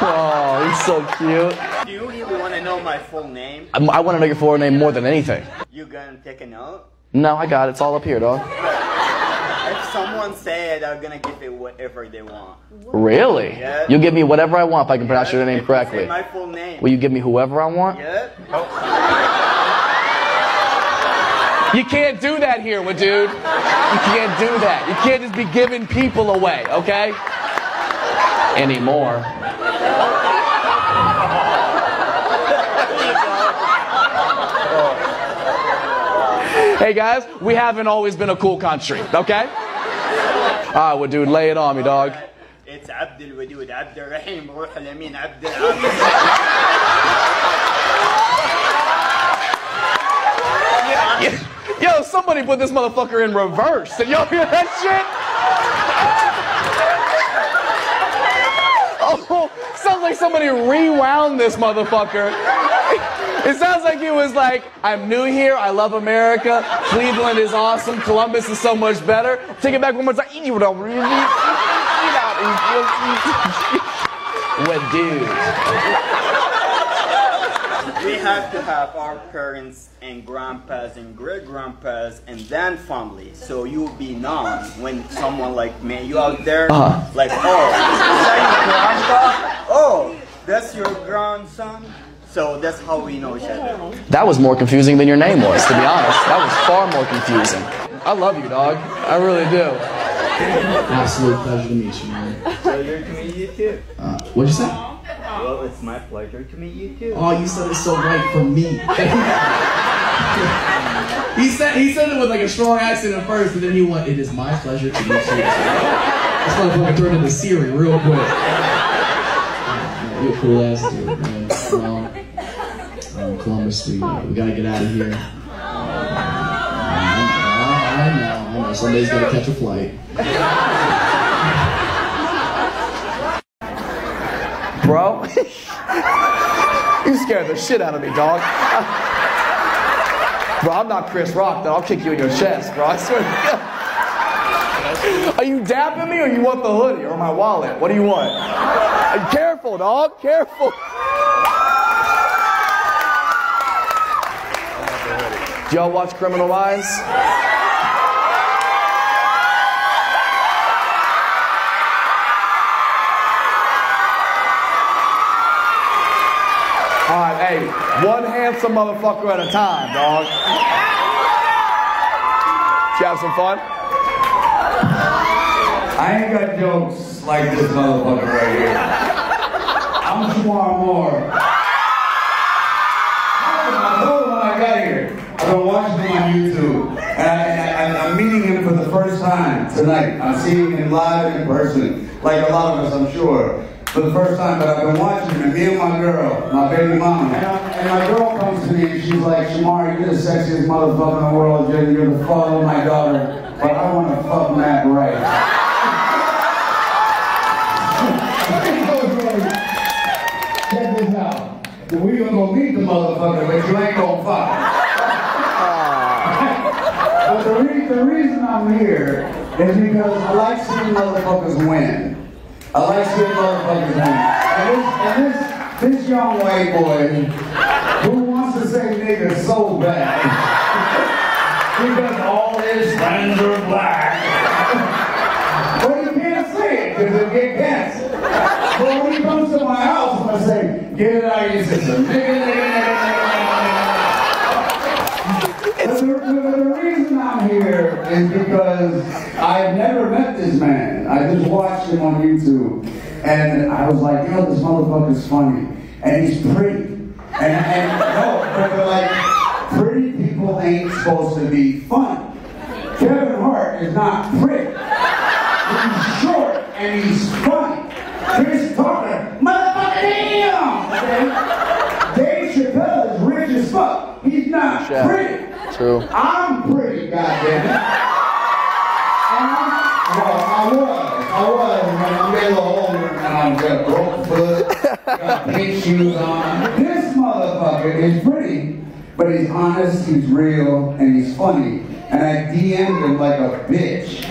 Oh, he's so cute. Do you even want to know my full name? I, I want to know your full name more than anything. You gonna take a note? No, I got it. It's all up here, dog. If someone said I'm gonna give it whatever they want. Really? Yep. You'll give me whatever I want if I can pronounce yep. your name correctly. Say my full name. Will you give me whoever I want? Yep. Oh. You can't do that here, dude. You can't do that. You can't just be giving people away, okay? Anymore. Hey guys, we haven't always been a cool country, okay? Alright, well dude, lay it on me, dog. Right. It's Abdul Wadood, Abdul Rahim, Ruhul Amin, Abdul Amin. yeah. Yo, somebody put this motherfucker in reverse. Did y'all hear that shit? Oh, sounds like somebody rewound this motherfucker. It sounds like it was like, I'm new here, I love America, Cleveland is awesome, Columbus is so much better. Take it back one more time. You don't really eat out. What, dude? We have to have our parents and grandpas and great-grandpas and then family, so you'll be known when someone like me, you out there, uh-huh. like, oh, grandpa, oh, that's your grandson. So that's how we know each other. That was more confusing than your name was, to be honest. That was far more confusing. I love you, dog. I really do. Absolute pleasure to meet you, man. Pleasure to meet you, too. Uh, what'd you say? Well, it's my pleasure to meet you, too. Oh, you said it so right for me. he, said, he said it with like a strong accent at first, but then he went, it is my pleasure to meet you, too. That's why I'm going to turn into Siri real quick. Yeah, you're a cool ass dude, man. Um, Um, Columbus, we, uh, we gotta get out of here. Um, I know, I know, somebody's gotta catch a flight. Bro, you scared the shit out of me, dog. Bro, I'm not Chris Rock, though. I'll kick you in your chest, bro. I swear to God. Are you dapping me, or you want the hoodie, or my wallet? What do you want? Careful, dog, careful. Do y'all watch Criminal Minds? Alright, hey, one handsome motherfucker at a time, dog. Did you have some fun? I ain't got jokes like this motherfucker right here. I'm just wanting more. I've been watching him on YouTube, and I, I, I'm meeting him for the first time tonight. I'm seeing him live in person, like a lot of us, I'm sure, for the first time. But I've been watching him, and me and my girl, my baby mama, and, I, and my girl comes to me, and she's like, Shamari, you're the sexiest motherfucker in the world, Jen, you're the father of my daughter, but I want to fuck Matt Wright. Check this out. We are going to meet the motherfucker, but you ain't going to fuck. But the, re the reason I'm here is because I like seeing motherfuckers win. I like seeing motherfuckers win. And this, and this, this young white boy who wants to say nigga so bad, because all his friends are black. Get it out of your system. The, the, the reason I'm here is because I've never met this man. I just watched him on YouTube, and I was like, yo, this motherfucker's funny, and he's pretty. And, and no, but like, pretty people ain't supposed to be funny. Kevin Hart is not pretty. He's short and he's funny. Chris Tucker, motherfucker, damn! Okay? Dave Chappelle is rich as fuck. He's not yeah. pretty. True. I'm pretty, goddamn it. And I'm, well, I was, I was, when I'm getting a little older, and I'm got broke foot, got pink shoes on. This motherfucker is pretty, but he's honest, he's real, and he's funny. And I D M'd him like a bitch.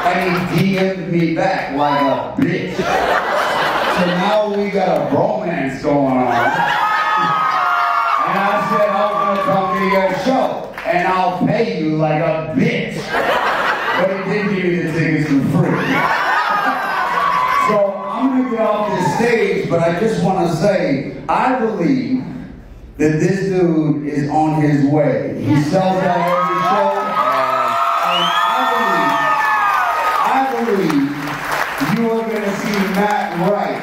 And he D M'd me back like a bitch. So now we got a romance going on. And I said, I'm gonna come to your show, and I'll pay you like a bitch. But he did give me the tickets for free. So I'm gonna get off this stage, but I just wanna say, I believe that this dude is on his way. He sells out every show, and I believe, I believe you are gonna see Matt Wright.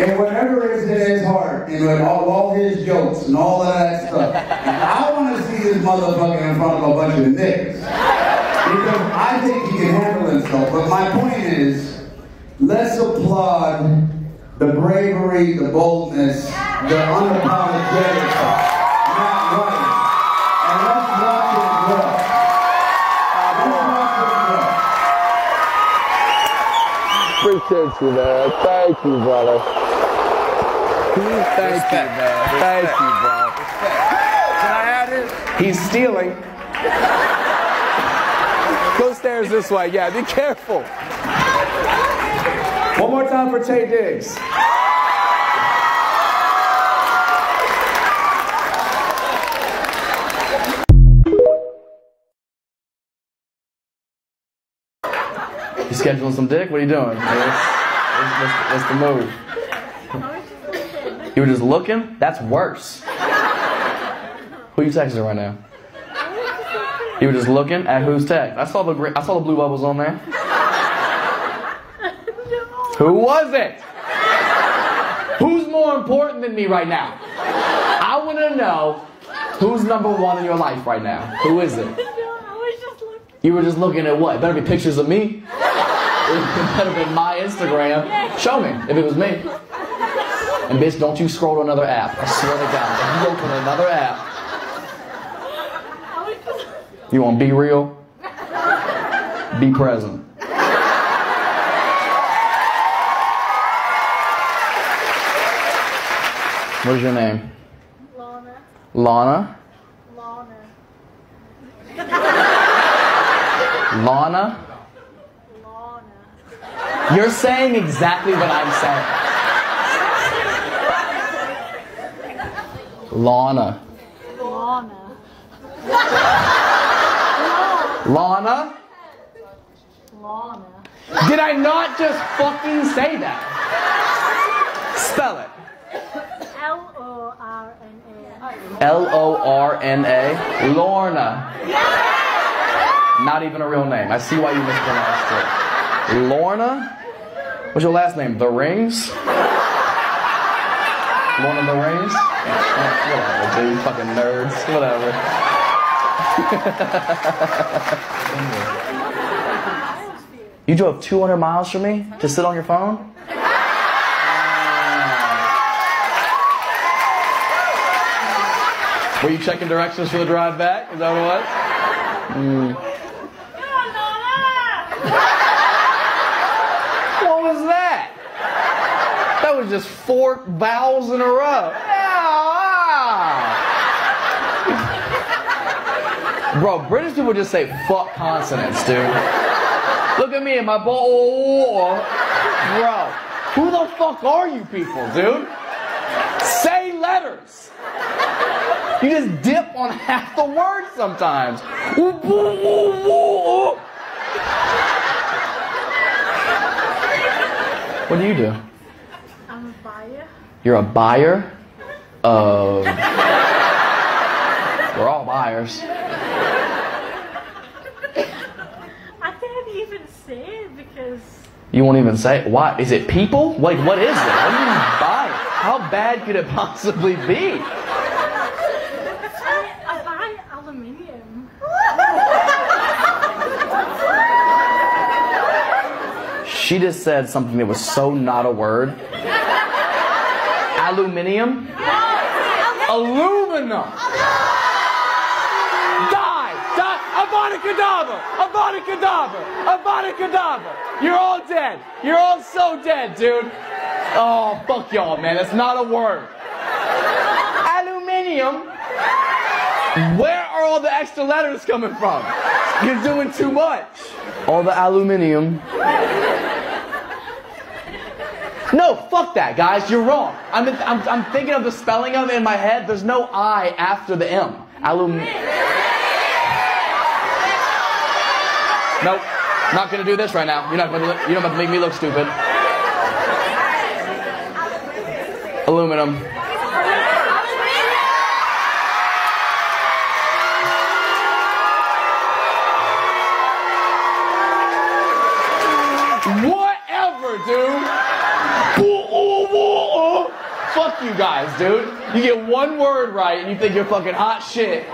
And whatever is in his heart, and with all, all his jokes and all of that stuff, and I want to see this motherfucker in front of a bunch of niggas. Because I think he can handle himself. But my point is, let's applaud the bravery, the boldness, the unapologetic Matt Rife. And let's watch him grow. Let's watch him grow. Appreciate you, man. Thank you, brother. Thank Respect. you, man. Thank Respect. you, bro. Can I add it? He's stealing. Go stairs this way. Yeah, be careful. One more time for Taye Diggs. You scheduling some dick? What are you doing? What's the move? You were just looking? That's worse. Who you texting right now? You were just looking at whose text? I saw the green, I saw the blue bubbles on there. Who was it? Who's more important than me right now? I want to know who's number one in your life right now. Who is it? You were just looking at what? It better be pictures of me. It better be my Instagram. Show me if it was me. And bitch, don't you scroll to another app. I swear to God, if you open another app, you want to be real? Be present. What's your name? Lana. Lana? Lana. Lana? Lana. You're saying exactly what I'm saying. Lana. Lana. Lana. Lana. Did I not just fucking say that? Spell it. L O R N A. L O R N A. Lorna. Not even a real name. I see why you mispronounced it. Lorna? What's your last name? The Rings? Lorna the Rings? Whatever, dude, fucking nerds, whatever. You drove two hundred miles from me to sit on your phone? Were you checking directions for the drive back? Is that what it was? Mm. What was that? That was just four vowels in a row. Bro, British people just say fuck consonants, dude. Look at me and my ball. Bro, who the fuck are you people, dude? Say letters. You just dip on half the word sometimes. What do you do? I'm a buyer. You're a buyer of... We're all buyers. I can't even say it because... You won't even say it? Why? Is it people? Like, what is it? What do you mean buy it? How bad could it possibly be? I, I buy aluminium. She just said something that was so not a word. Aluminium? Aluminum! Die! Die! Abracadabra! Abracadabra! Abracadabra! You're all dead! You're all so dead, dude! Oh, fuck y'all, man. That's not a word. Aluminium? Where are all the extra letters coming from? You're doing too much. All the aluminium. No, fuck that, guys. You're wrong. I'm, th I'm, I'm thinking of the spelling of it in my head. There's no I after the M. Alum... Nope. Not gonna do this right now. You're not gonna look, you don't have to make me look stupid. Aluminum. Whatever, dude. Fuck you guys, dude. You get one word right and you think you're fucking hot shit.